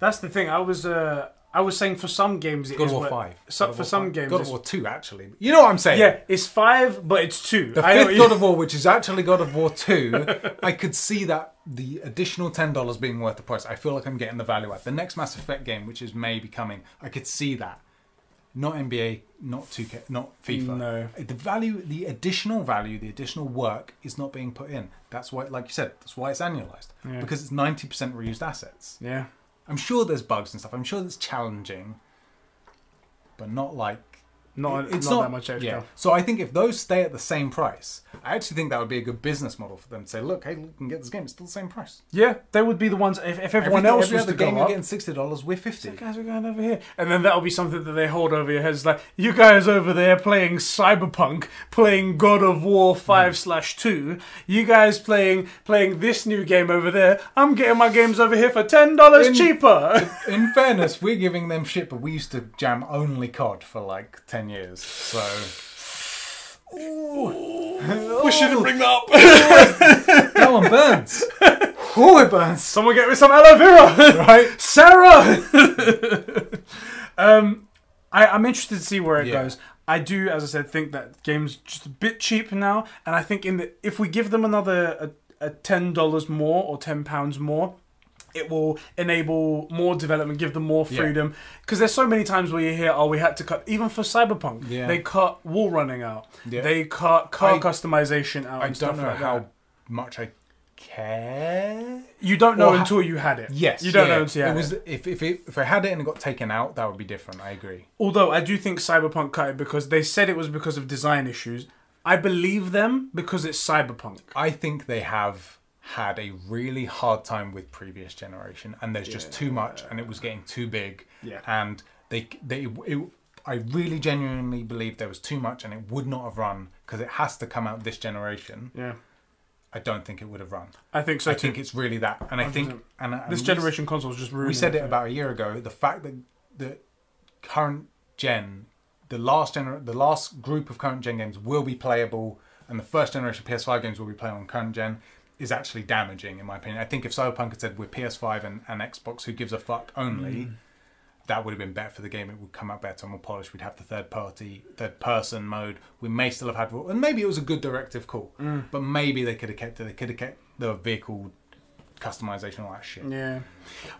That's the thing. I was uh, I was saying for some games it God is... God of War five. So, God for War some five. games... God of War two, actually. You know what I'm saying? Yeah, it's five, but it's two. The I fifth know, God of War, which is actually God of War two, I could see that the additional ten dollars being worth the price. I feel like I'm getting the value add. The next Mass Effect game, which is maybe coming, I could see that. Not N B A, not two K, not FIFA. No. The value, the additional value, the additional work is not being put in. That's why, like you said, that's why it's annualized. Yeah. Because it's ninety percent reused assets. Yeah. I'm sure there's bugs and stuff. I'm sure it's challenging. But not like... Not, it's not, not that much extra. Yeah. So I think if those stay at the same price, I actually think that would be a good business model for them to say, look, hey, you can get this game. It's still the same price. Yeah, they would be the ones, if, if everyone every, else every was to go game, up, you're getting sixty dollars, we're fifty. So guys, we're going over here. And then that'll be something that they hold over your heads, like, you guys over there playing Cyberpunk, playing God of War five slash two, you guys playing playing this new game over there, I'm getting my games over here for ten dollars in, cheaper. In fairness, we're giving them shit, but we used to jam only C O D for like ten years, so Ooh. we shouldn't bring that up. That one burns. Oh, it burns. Someone get me some aloe vera, right, Sarah? um, I, I'm interested to see where it yeah. goes. I do, as I said, think that game's just a bit cheap now, and I think in the if we give them another a, a ten dollars more or ten pounds more, it will enable more development, give them more freedom. Because yeah. there's so many times where you hear, oh, we had to cut... Even for Cyberpunk, yeah. they cut wall running out. Yeah. They cut car I, customization out. I and don't stuff know like how that. much I care. You don't know until you had it. Yes. You don't yeah. know until you had it. Was, it. If, if, it, if I had it and it got taken out, that would be different. I agree. Although, I do think Cyberpunk cut it because they said it was because of design issues. I believe them because it's Cyberpunk. I think they have... had a really hard time with previous generation, and there's yeah. just too much, and it was getting too big. Yeah. And they, they, it, I really genuinely believe there was too much and it would not have run, because it has to come out this generation. Yeah. I don't think it would have run. I think so I too. think it's really that. And I think... and, and this generation consoles just ruined it. We said it, it about a year ago. The fact that the current gen, the last gener- the last group of current gen games will be playable, and the first generation P S five games will be playable on current gen, is actually damaging, in my opinion. I think if Cyberpunk had said, we're P S five and, and Xbox, who gives a fuck only... Mm. That would have been better for the game. It would come out better, more polished. We'd have the third party, third person mode. We may still have had, and maybe it was a good directive call, mm. but maybe they could have kept it. They could have kept the vehicle customization, all that shit. Yeah.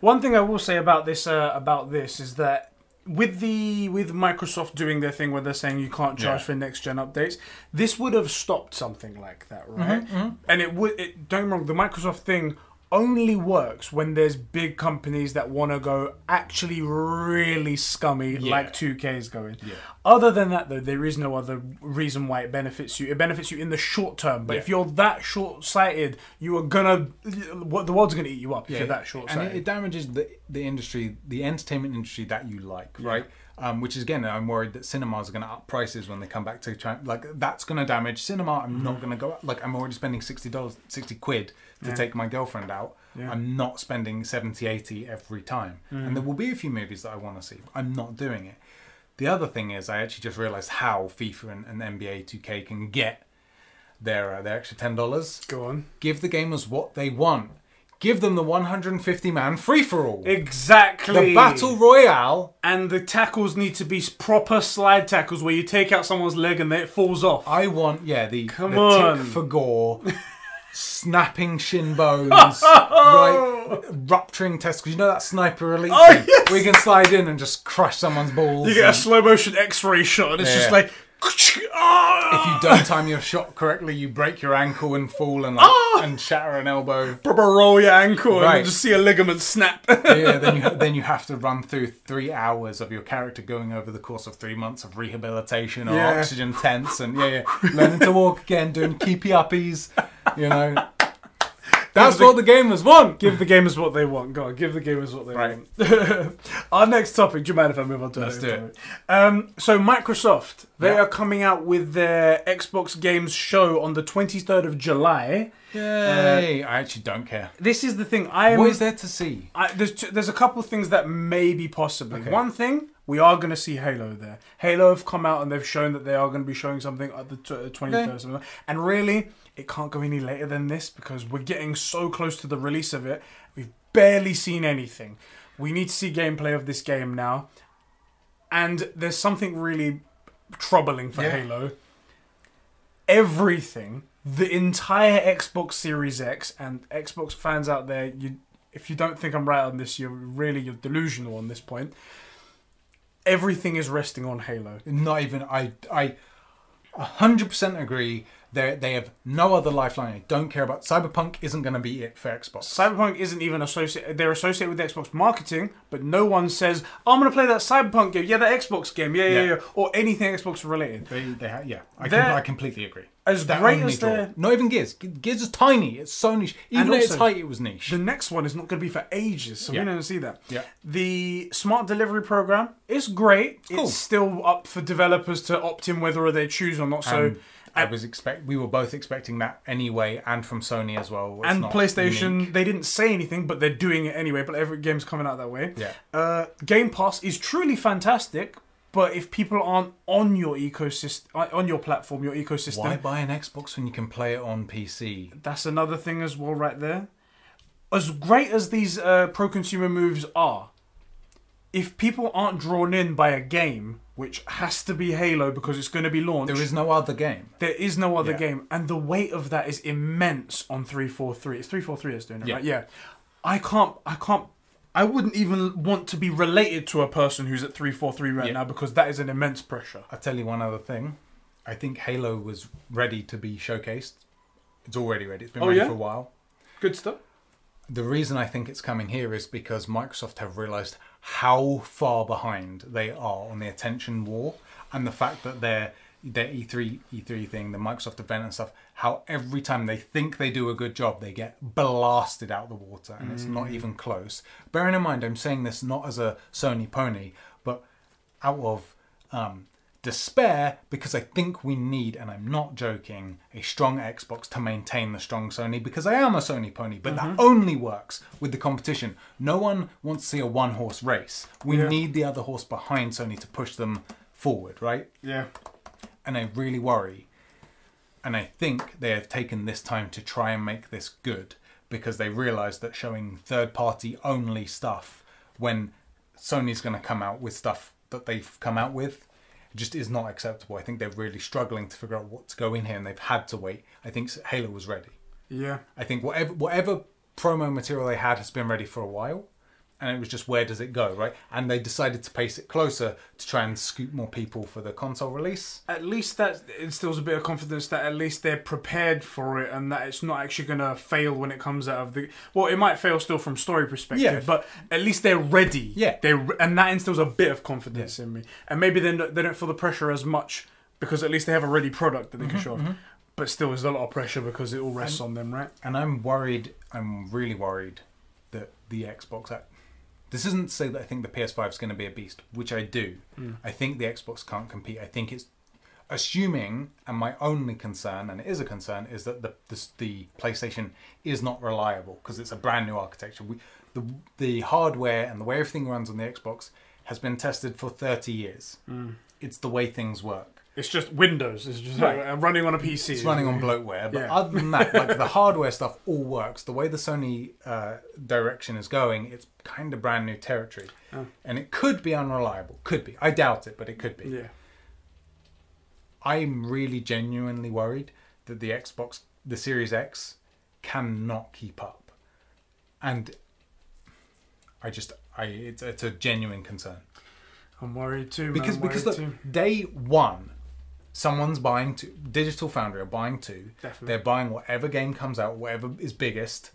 One thing I will say about this, uh, about this, is that with the with Microsoft doing their thing where they're saying you can't charge yeah. for next gen updates, this would have stopped something like that, right? Mm-hmm, mm-hmm. And it would. It, don't get me wrong, the Microsoft thing only works when there's big companies that want to go actually really scummy, yeah. like two K is going. Yeah. Other than that, though, there is no other reason why it benefits you. It benefits you in the short term, but yeah. if you're that short-sighted, you are gonna the world's gonna eat you up. Yeah. If you're that short-sighted, and it, it damages the the industry, the entertainment industry that you like, yeah. right? Um, which is, again, I'm worried that cinemas are going to up prices when they come back to China. Like, that's going to damage cinema. I'm mm. not going to go up. Like, I'm already spending sixty dollars, sixty quid to yeah. take my girlfriend out. Yeah. I'm not spending seventy, eighty every time. Mm. And there will be a few movies that I want to see, but I'm not doing it. The other thing is, I actually just realised how FIFA and, and N B A two K can get their, uh, their extra ten dollars. Go on. Give the gamers what they want. Give them the one hundred fifty man free-for-all. Exactly. The Battle Royale. And the tackles need to be proper slide tackles where you take out someone's leg and then it falls off. I want, yeah, the, Come the on. tick for gore, snapping shin bones, right, rupturing testicles. You know that Sniper Elite oh, thing? Yes. We can slide in and just crush someone's balls. You get and... a slow-motion x-ray shot and it's yeah. just like... If you don't time your shot correctly, you break your ankle and fall and like, oh! and shatter an elbow. Roll your ankle right. and just see a ligament snap. Yeah, then you then you have to run through three hours of your character going over the course of three months of rehabilitation or yeah. oxygen tents and yeah, yeah, learning to walk again, doing keepy uppies, you know. That's the, what the gamers want. Give the gamers what they want. God, give the gamers what they right. want. Our next topic. Do you mind if I move on to Let's it? Let's do it. Um, so Microsoft, they yeah. are coming out with their Xbox Games show on the twenty-third of July. Yay! Uh, I actually don't care. This is the thing. I am, what is there to see? I, there's, two, there's a couple of things that may be possibly. Okay. One thing, we are going to see Halo there. Halo have come out and they've shown that they are going to be showing something at the twenty-third. Okay. And really... it can't go any later than this because we're getting so close to the release of it. We've barely seen anything. We need to see gameplay of this game now. And there's something really troubling for yeah. Halo. Everything, the entire Xbox Series X, and Xbox fans out there, you, if you don't think I'm right on this, you're really you're delusional on this point. Everything is resting on Halo. Not even... I, I one hundred percent agree. They they have no other lifeline. They don't care about... Cyberpunk isn't going to be it for Xbox. Cyberpunk isn't even associated... They're associated with the Xbox marketing, but no one says, oh, I'm going to play that Cyberpunk game. Yeah, that Xbox game. Yeah, yeah, yeah. yeah. Or anything Xbox related. They, they ha yeah, I, com I completely agree. As that great as they're... Not even Gears. Gears is tiny. It's so niche. Even at its height, it was niche. The next one is not going to be for ages, so yeah. we don't see that. Yeah. The smart delivery program is great. It's, cool. it's still up for developers to opt in whether they choose or not, so... Um, I was expect. We were both expecting that anyway, and from Sony as well. It's and PlayStation, unique. They didn't say anything, but they're doing it anyway. But every game's coming out that way. Yeah. Uh, Game Pass is truly fantastic, but if people aren't on your ecosystem, on your platform, your ecosystem, why buy an Xbox when you can play it on P C? That's another thing as well, right there. As great as these uh, pro-consumer moves are, if people aren't drawn in by a game, which has to be Halo because it's going to be launched... There is no other game. There is no other yeah. game. And the weight of that is immense on three forty-three. It's three forty-three that's doing it, yeah. right? Yeah. I can't... I can't... I wouldn't even want to be related to a person who's at three forty-three right yeah. now because that is an immense pressure. I'll tell you one other thing. I think Halo was ready to be showcased. It's already ready. It's been oh, ready yeah? for a while. Good stuff. The reason I think it's coming here is because Microsoft have realised how far behind they are on the attention war, and the fact that their their E three E three thing, the Microsoft event and stuff, how every time they think they do a good job, they get blasted out the water, and mm. it's not even close. Bearing in mind, I'm saying this not as a Sony pony, but out of um, despair, because I think we need, and I'm not joking, a strong Xbox to maintain the strong Sony, because I am a Sony pony, but mm-hmm. that only works with the competition. No one wants to see a one-horse race. We yeah. need the other horse behind Sony to push them forward, right? Yeah. And I really worry. And I think they have taken this time to try and make this good, because they realised that showing third-party only stuff when Sony's going to come out with stuff that they've come out with just is not acceptable. I think they're really struggling to figure out what to go in here, and they've had to wait. I think Halo was ready. Yeah. I think whatever whatever promo material they had has been ready for a while, and it was just, where does it go, right? And they decided to pace it closer to try and scoop more people for the console release. At least that instills a bit of confidence that at least they're prepared for it, and that it's not actually going to fail when it comes out of the... Well, it might fail still from story perspective, yeah. but at least they're ready. Yeah. They're, and that instills a bit of confidence yeah. in me. And maybe they don't, they don't feel the pressure as much, because at least they have a ready product that they mm-hmm, can show off. Mm-hmm. But still, there's a lot of pressure because it all rests and, on them, right? And I'm worried, I'm really worried that the Xbox... Act This isn't to say that I think the P S five is going to be a beast, which I do. Mm. I think the Xbox can't compete. I think it's assuming, and my only concern, and it is a concern, is that the the, the PlayStation is not reliable because it's a brand new architecture. We, the the hardware and the way everything runs on the Xbox has been tested for thirty years. Mm. It's the way things work. It's just Windows. It's just right. like running on a P C. It's running on bloatware. But yeah. other than that, like the hardware stuff all works. The way the Sony uh, direction is going, it's kind of brand new territory. Oh. And it could be unreliable. Could be. I doubt it, but it could be. Yeah. I'm really genuinely worried that the Xbox, the Series X, cannot keep up. And I just, I it's, it's a genuine concern. I'm worried too, man. Because, I'm worried because look, too. Day one... Someone's buying two. Digital Foundry are buying two. Definitely. They're buying whatever game comes out, whatever is biggest.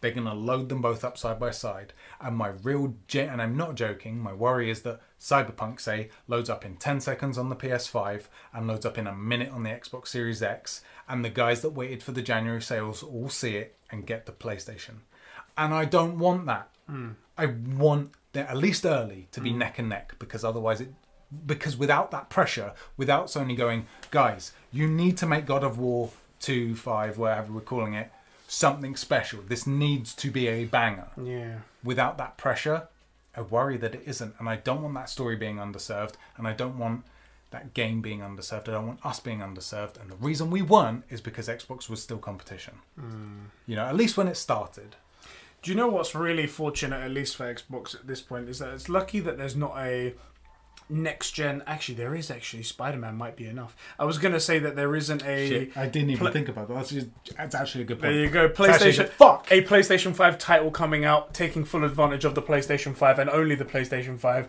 They're going to load them both up side by side. And my real, and I'm not joking, my worry is that Cyberpunk, say, loads up in ten seconds on the P S five and loads up in a minute on the Xbox Series X. And the guys that waited for the January sales all see it and get the PlayStation. And I don't want that. Mm. I want that at least early to be mm. neck and neck, because otherwise it... Because without that pressure, without Sony going, guys, you need to make God of War two, five, wherever we're calling it, something special. This needs to be a banger. Yeah. Without that pressure, I worry that it isn't. And I don't want that story being underserved. And I don't want that game being underserved. I don't want us being underserved. And the reason we weren't is because Xbox was still competition. Mm. You know, at least when it started. Do you know what's really fortunate, at least for Xbox at this point, is that it's lucky that there's not a... next gen. Actually, there is actually Spider-Man might be enough. I was gonna say that there isn't a. Shit, I didn't even think about that. That's, just, that's actually a good point. There you go. PlayStation. Fuck. A PlayStation five title coming out, taking full advantage of the PlayStation five and only the PlayStation five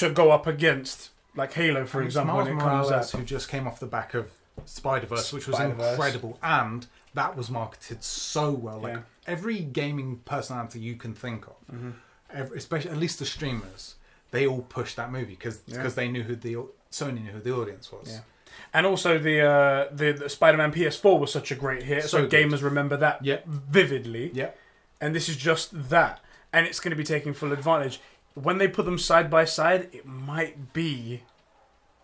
to go up against like Halo, for and example, when it comes out. Who just came off the back of Spider-Verse, which was incredible, and that was marketed so well. Like yeah. every gaming personality you can think of, mm-hmm. every, especially at least the streamers. They all pushed that movie because yeah. they knew who the Sony knew who the audience was, yeah. and also the uh, the, the Spider-Man P S four was such a great hit, so, so gamers remember that yeah. vividly. Yeah, and this is just that, and it's going to be taking full advantage when they put them side by side. It might be,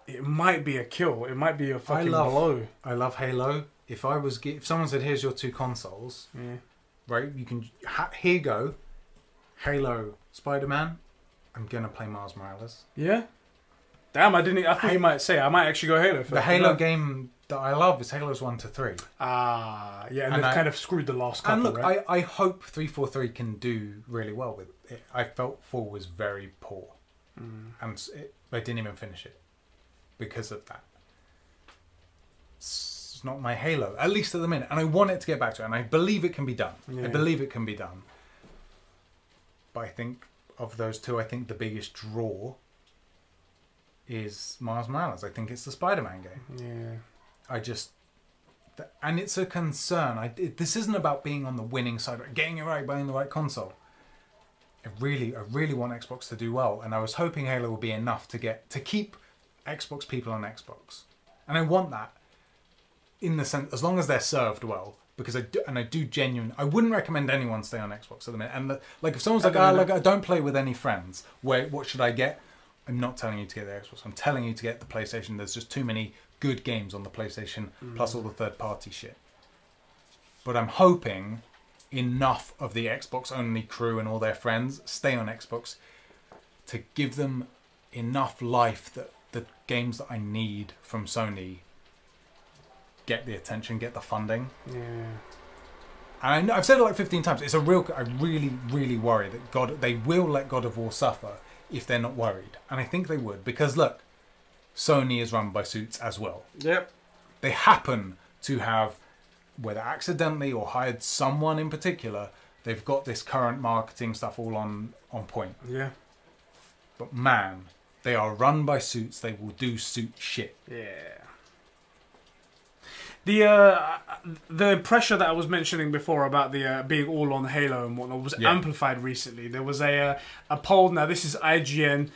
it might be a kill. It might be a fucking I love, blow. I love Halo. If I was, if someone said, "Here's your two consoles," yeah. right? You can ha here you go, Halo, Spider-Man. I'm gonna play Miles Morales. Yeah. Damn, I didn't. I thought I, you might say I might actually go Halo. First, the Halo game that I love is Halo's one to three. Ah, yeah, and, and they've I, kind of screwed the last couple. And look, right? I I hope three four three can do really well with it. I felt four was very poor, mm. and it, I didn't even finish it because of that. It's not my Halo, at least at the minute, and I want it to get back to it, and I believe it can be done. Yeah. I believe it can be done, but I think. Of those two, I think the biggest draw is Miles Morales. I think it's the Spider-Man game. Yeah. I just... And it's a concern. I, it, this isn't about being on the winning side, getting it right, buying the right console. I really, I really want Xbox to do well, and I was hoping Halo would be enough to get to keep Xbox people on Xbox. And I want that in the sense, as long as they're served well. Because I do, and I do genuinely... I wouldn't recommend anyone stay on Xbox at the minute. And the, like if someone's like, oh, like, I don't play with any friends. Where, what should I get? I'm not telling you to get the Xbox. I'm telling you to get the PlayStation. There's just too many good games on the PlayStation, mm. plus all the third-party shit. But I'm hoping enough of the Xbox-only crew and all their friends stay on Xbox to give them enough life that the games that I need from Sony get the attention, get the funding. Yeah. And I've said it like fifteen times. It's a real. I really, really worry that God. They will let God of War suffer if they're not worried, and I think they would because look, Sony is run by suits as well. Yep. They happen to have, whether accidentally or hired someone in particular, they've got this current marketing stuff all on on point. Yeah. But man, they are run by suits. They will do suit shit. Yeah. The uh, the pressure that I was mentioning before about the uh, being all on Halo and whatnot was yeah. amplified recently. There was a uh, a poll. Now this is I G N,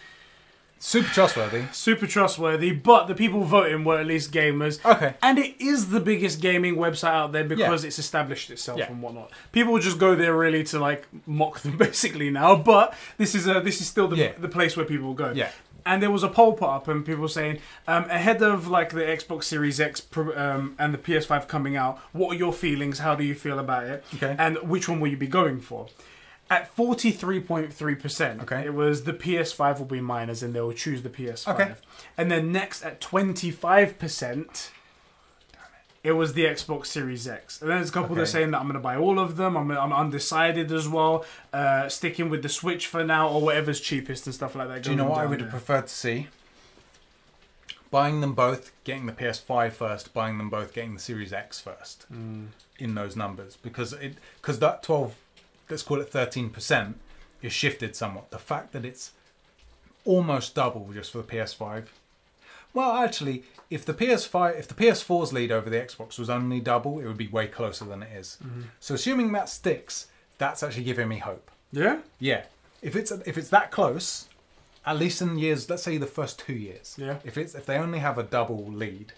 super trustworthy, super trustworthy. But the people voting were at least gamers. Okay, and it is the biggest gaming website out there because yeah. it's established itself yeah. and whatnot. People just go there really to like mock them basically now. But this is a, this is still the yeah. the place where people go. Yeah. And there was a poll put up and people were saying, um, ahead of like the Xbox Series X um, and the P S five coming out, what are your feelings? How do you feel about it? Okay. And which one will you be going for? At forty-three point three percent, okay. it was the P S five will be mine, as in they will choose the P S five. Okay. And then next at twenty-five percent... it was the Xbox Series X. And then there's a couple okay. that are saying that I'm going to buy all of them. I'm, I'm undecided as well. Uh, sticking with the Switch for now or whatever's cheapest and stuff like that. Do you know what I would have preferred to see? Buying them both, getting the P S five first, buying them both, getting the Series X first mm. in those numbers. Because it, because that twelve, let's call it thirteen percent, is shifted somewhat. The fact that it's almost double just for the P S five. Well, actually, if the P S five, if the P S four's lead over the Xbox was only double, it would be way closer than it is. Mm-hmm. So, assuming that sticks, that's actually giving me hope. Yeah. Yeah. If it's if it's that close, at least in years, let's say the first two years. Yeah. If it's if they only have a double lead,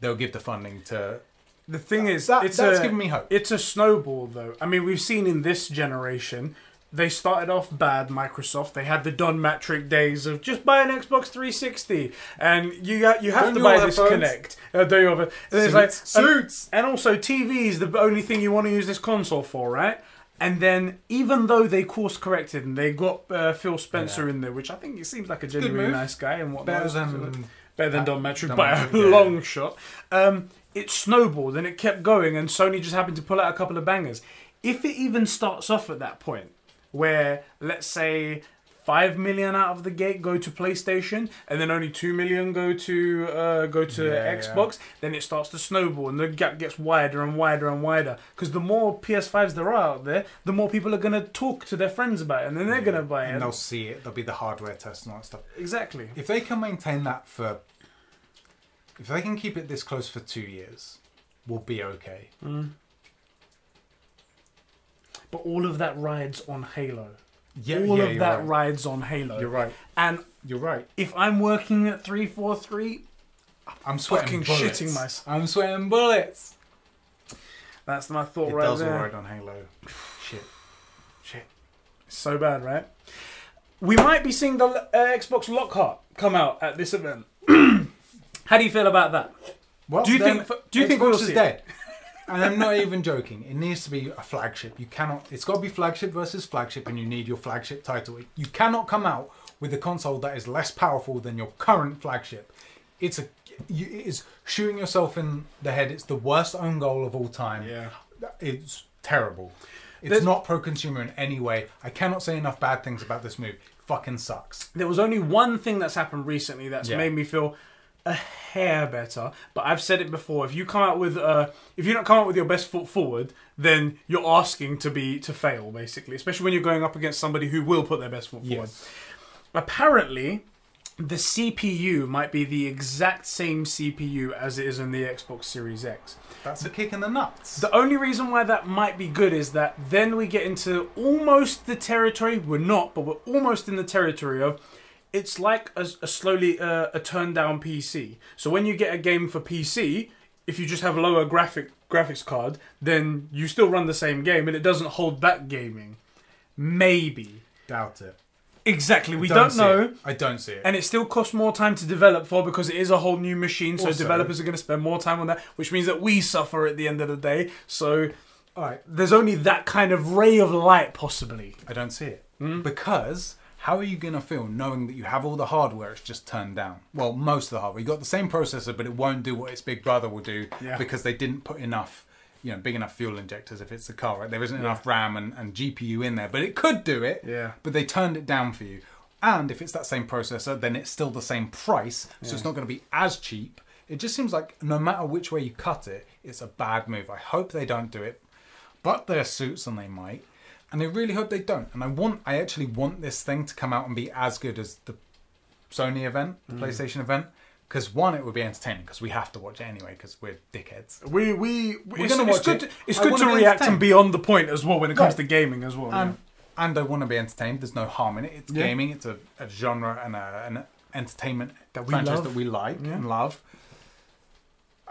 they'll give the funding to. The thing that, is, that, it's that's a, giving me hope. It's a snowball, though. I mean, we've seen in this generation. They started off bad, Microsoft. They had the Don Matrick days of just buy an Xbox three sixty, and you you have Don't to buy this phones. Connect. Uh, there you have There's like suits, and, and also T V is the only thing you want to use this console for, right? And then even though they course corrected and they got uh, Phil Spencer yeah. in there, which I think he seems like a genuinely nice guy and whatnot, better than better than Don Matrick by a yeah. long shot. Um, it snowballed and it kept going, and Sony just happened to pull out a couple of bangers. If it even starts off at that point. Where, let's say, five million out of the gate go to PlayStation, and then only two million go to uh, go to yeah, Xbox, yeah. then it starts to snowball, and the gap gets wider and wider and wider. Because the more P S fives there are out there, the more people are going to talk to their friends about it, and then they're yeah. going to buy it. And they'll see it. There'll be the hardware test and all that stuff. Exactly. If they can maintain that for... If they can keep it this close for two years, we'll be okay. Mm. But all of that rides on Halo. Yeah, all yeah, of that right. rides on Halo. You're right. And you're right. If I'm working at three forty-three, I'm, I'm sweating fucking bullets. Shitting myself. I'm sweating bullets. That's my thought it right there. It does ride on Halo. Shit. Shit. It's so bad, right? We might be seeing the uh, Xbox Lockhart come out at this event. How do you feel about that? Well, do you think? Do you Xbox think we'll see dead? It? And I'm not even joking. It needs to be a flagship. You cannot. It's got to be flagship versus flagship, and you need your flagship title. You cannot come out with a console that is less powerful than your current flagship. It's a. You, it is shooting yourself in the head. It's the worst own goal of all time. Yeah. It's terrible. It's There's, not pro-consumer in any way. I cannot say enough bad things about this move. It fucking sucks. There was only one thing that's happened recently that's yeah. made me feel. A hair better, but I've said it before. If you come out with, uh, if you don't come out with your best foot forward, then you're asking to be to fail, basically. Especially when you're going up against somebody who will put their best foot forward. Yes. Apparently, the C P U might be the exact same C P U as it is in the Xbox Series X. That's a kick in the nuts. The only reason why that might be good is that then we get into almost the territory. We're not, but we're almost in the territory of. It's like a, a slowly uh, a turned-down P C. So when you get a game for P C, if you just have a lower graphic graphics card, then you still run the same game, and it doesn't hold back gaming. Maybe. Doubt it. Exactly, we don't, don't know. It. I don't see it. And it still costs more time to develop for because it is a whole new machine, so also, developers are going to spend more time on that, which means that we suffer at the end of the day. So all right, there's only that kind of ray of light, possibly. I don't see it. Mm? Because how are you going to feel knowing that you have all the hardware, it's just turned down? Well, most of the hardware. You got the same processor, but it won't do what its big brother will do yeah. because they didn't put enough... you know, big enough fuel injectors if it's a car, right? There isn't yeah. enough RAM and, and G P U in there, but it could do it, yeah. but they turned it down for you. And if it's that same processor, then it's still the same price, yeah. so it's not going to be as cheap. It just seems like no matter which way you cut it, it's a bad move. I hope they don't do it, but they're suits and they might, and I really hope they don't. And I want, I actually want this thing to come out and be as good as the Sony event, the mm. PlayStation event. Because one, it would be entertaining because we have to watch it anyway because we're dickheads. We we we're it's, gonna watch it's good. It. To, it's I good to react and be on the point as well when it comes right. to gaming as well. And, yeah. and I want to be entertained. There's no harm in it. It's yeah. gaming. It's a, a genre and a, an entertainment that we franchise love. that we like yeah. and love.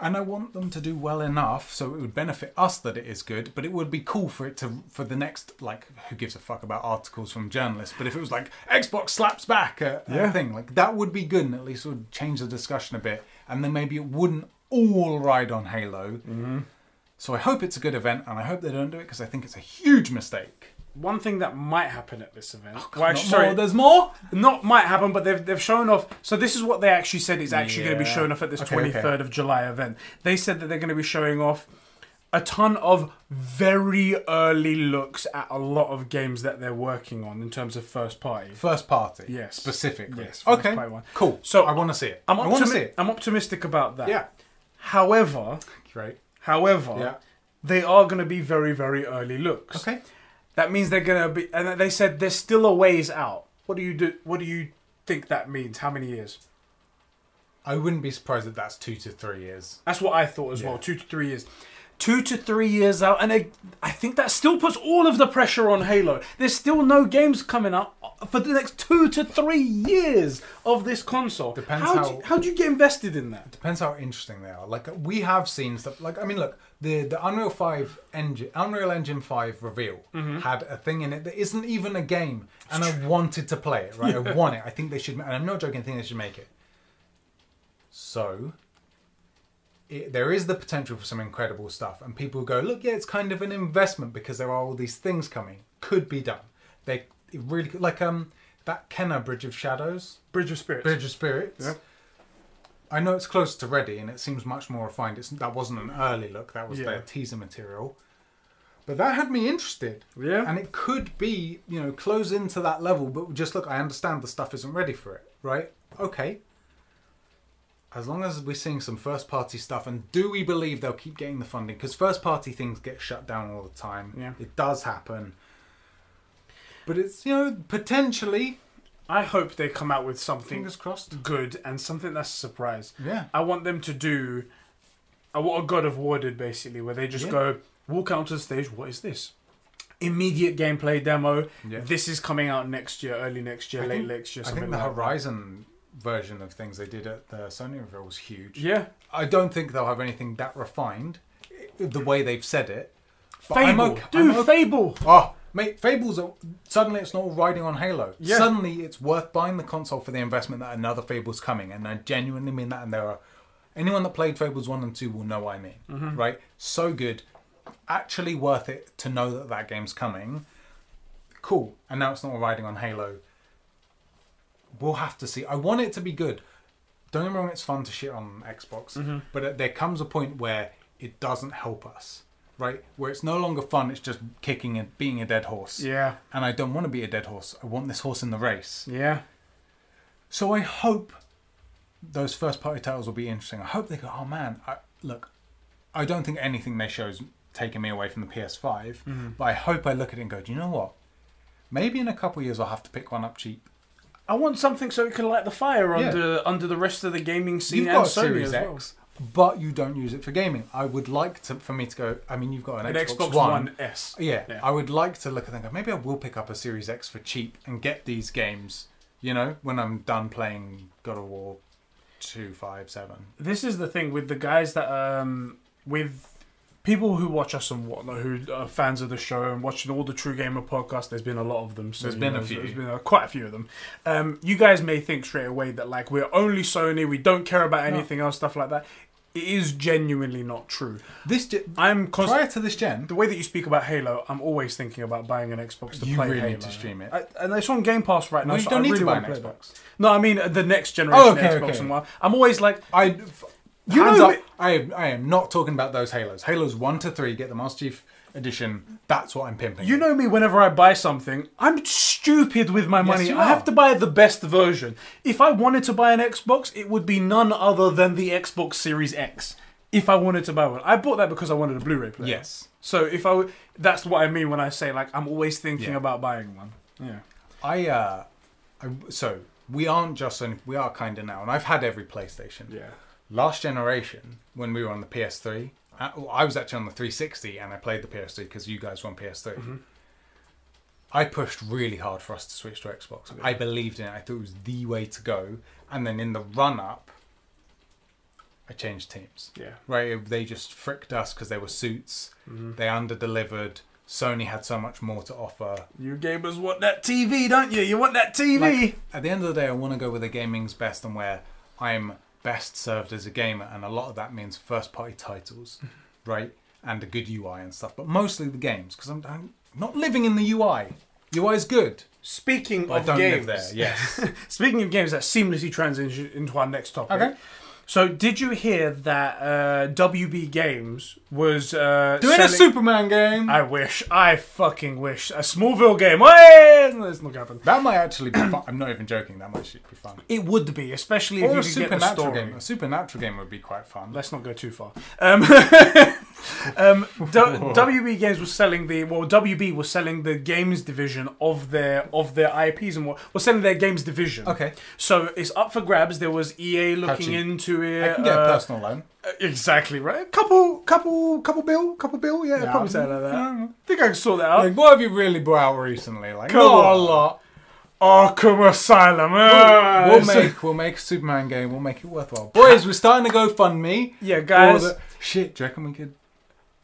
And I want them to do well enough so it would benefit us that it is good, but it would be cool for it to, for the next, like, who gives a fuck about articles from journalists, but if it was like, Xbox slaps back a, a yeah. thing, like, that would be good and at least it would change the discussion a bit. And then maybe it wouldn't all ride on Halo. Mm-hmm. So I hope it's a good event and I hope they don't do it because I think it's a huge mistake. One thing that might happen at this event... Oh, God, well, actually, sorry, more. There's more? Not might happen, but they've, they've shown off... So this is what they actually said is actually yeah. going to be shown off at this okay, twenty-third okay. of July event. They said that they're going to be showing off a ton of very early looks at a lot of games that they're working on in terms of first party. First party? Yes. Specifically? Yes. First okay, party one. Cool. So I want to see it. I'm I want to see it. I'm optimistic about that. Yeah. However... Great. However, yeah. they are going to be very, very early looks. Okay. That means they're gonna be, and they said there's still a ways out. What do you do? What do you think that means? How many years? I wouldn't be surprised if that's two to three years. That's what I thought as yeah. well. Two to three years, two to three years out, and I, I think that still puts all of the pressure on Halo. There's still no games coming up for the next two to three years of this console. Depends how. How do you, how do you get invested in that? Depends how interesting they are. Like we have seen stuff. Like I mean, look. The, the Unreal five engine, Unreal Engine five reveal mm-hmm. had a thing in it that isn't even a game, and I wanted to play it. Right, yeah. I want it. I think they should, and I'm not joking. I think they should make it. So, it, there is the potential for some incredible stuff, and people go, "Look, yeah, it's kind of an investment because there are all these things coming. Could be done. They it really could, like um that Kenna Bridge of Shadows, Bridge of Spirits, Bridge of Spirits." Yeah. I know it's close to ready and it seems much more refined. It's, that wasn't an early look. That was yeah. their teaser material. But that had me interested. Yeah. And it could be, you know, close into that level. But just look, I understand the stuff isn't ready for it. Right? Okay. As long as we're seeing some first party stuff. And do we believe they'll keep getting the funding? Because first party things get shut down all the time. Yeah. It does happen. But it's, you know, potentially... I hope they come out with something fingers crossed. Good and something that's a surprise. Yeah. I want them to do what a God of War did, basically, where they just yeah. go, walk out to the stage, what is this? Immediate gameplay demo. Yeah. This is coming out next year, early next year, I late think, next year. I think the like Horizon that. version of things they did at the Sony reveal was huge. Yeah. I don't think they'll have anything that refined, the way they've said it. But Fable. I'm okay. Dude, I'm okay. Fable. Oh. Mate, Fables, are, suddenly it's not riding on Halo. Yeah. Suddenly it's worth buying the console for the investment that another Fable's coming. And I genuinely mean that. And there are... Anyone that played Fables one and two will know what I mean. Mm-hmm. Right? So good. Actually worth it to know that that game's coming. Cool. And now it's not riding on Halo. We'll have to see. I want it to be good. Don't get me wrong, it's fun to shit on Xbox. Mm-hmm. But there comes a point where it doesn't help us. Right, where it's no longer fun, it's just kicking and being a dead horse. Yeah. And I don't want to be a dead horse. I want this horse in the race. Yeah. So I hope those first party titles will be interesting. I hope they go, oh man, I, look, I don't think anything they show is taking me away from the P S five, mm-hmm. but I hope I look at it and go, do you know what? Maybe in a couple of years I'll have to pick one up cheap. I want something so it can light the fire yeah. under, under the rest of the gaming scene. You've got and Sony Series as well. X. But you don't use it for gaming. I would like to, for me to go, I mean, you've got an, an Xbox, Xbox One. One S. Yeah, yeah. I would like to look at and go, maybe I will pick up a Series X for cheap and get these games, you know, when I'm done playing God of War two, five, seven. This is the thing with the guys that, um, with people who watch us and whatnot, who are fans of the show and watching all the True Gamer podcast, there's been a lot of them. So, there's been know, a few. There's been uh, quite a few of them. Um, you guys may think straight away that like we're only Sony, we don't care about anything no. else, stuff like that. It is genuinely not true. This gen I'm prior to this gen, the way that you speak about Halo, I'm always thinking about buying an Xbox to you play really Halo. You really need to stream it, I, and it's on Game Pass right now. Well, you so don't I need really to buy an Xbox. That. No, I mean the next generation oh, okay, Xbox. Okay. And I'm always like, I, you hands know, up, I, I am not talking about those Halos. Halos one to three, get the Master Chief Edition. That's what I'm pimping. You know me. Whenever I buy something, I'm stupid with my money. Yes, I have to buy the best version. If I wanted to buy an Xbox, it would be none other than the Xbox Series X. If I wanted to buy one, I bought that because I wanted a Blu-ray player. Yes. So if I, w that's what I mean when I say like I'm always thinking yeah. about buying one. Yeah. I. Uh, I so we aren't just Sony. We are kind of now, and I've had every PlayStation. Yeah. Last generation, when we were on the P S three. I was actually on the three sixty and I played the P S three because you guys were on P S three. Mm-hmm. I pushed really hard for us to switch to Xbox. Yeah. I believed in it. I thought it was the way to go. And then in the run-up, I changed teams. Yeah, right. They just fricked us because they were suits. Mm-hmm. They under-delivered. Sony had so much more to offer. You gamers want that T V, don't you? You want that T V? Like, at the end of the day, I want to go where the gaming's best and where I'm best served as a gamer, and a lot of that means first party titles, right, and a good U I and stuff, but mostly the games, because I'm, I'm not living in the U I. U I is good. Speaking but of I don't games live there. Yes. Speaking of games, that seamlessly transition into our next topic. Okay. So did you hear that uh, W B Games was uh, doing selling... a Superman game? I wish. I fucking wish. A Smallville game. Hey! That's not gonna happen. That might actually be fun. I'm not even joking. That might actually be fun. It would be, especially or if you could get the story. Game. A supernatural game would be quite fun. Let's not go too far. Um, um, W B Games was selling the well. W B was selling the games division of their of their I Ps and what was selling their games division. Okay. So it's up for grabs. There was E A looking Catchy. into it. I can get uh, a personal loan. Exactly right. Couple, couple, couple bill, couple bill. Yeah, yeah, probably say like that. I think I can sort that out. Like, what have you really brought out recently? Like, Come not on. a lot. Arkham Asylum. We'll, we'll make, we'll make a Superman game. We'll make it worthwhile. Boys, we're starting to GoFundMe. Yeah, guys. The... Shit, do you reckon we could?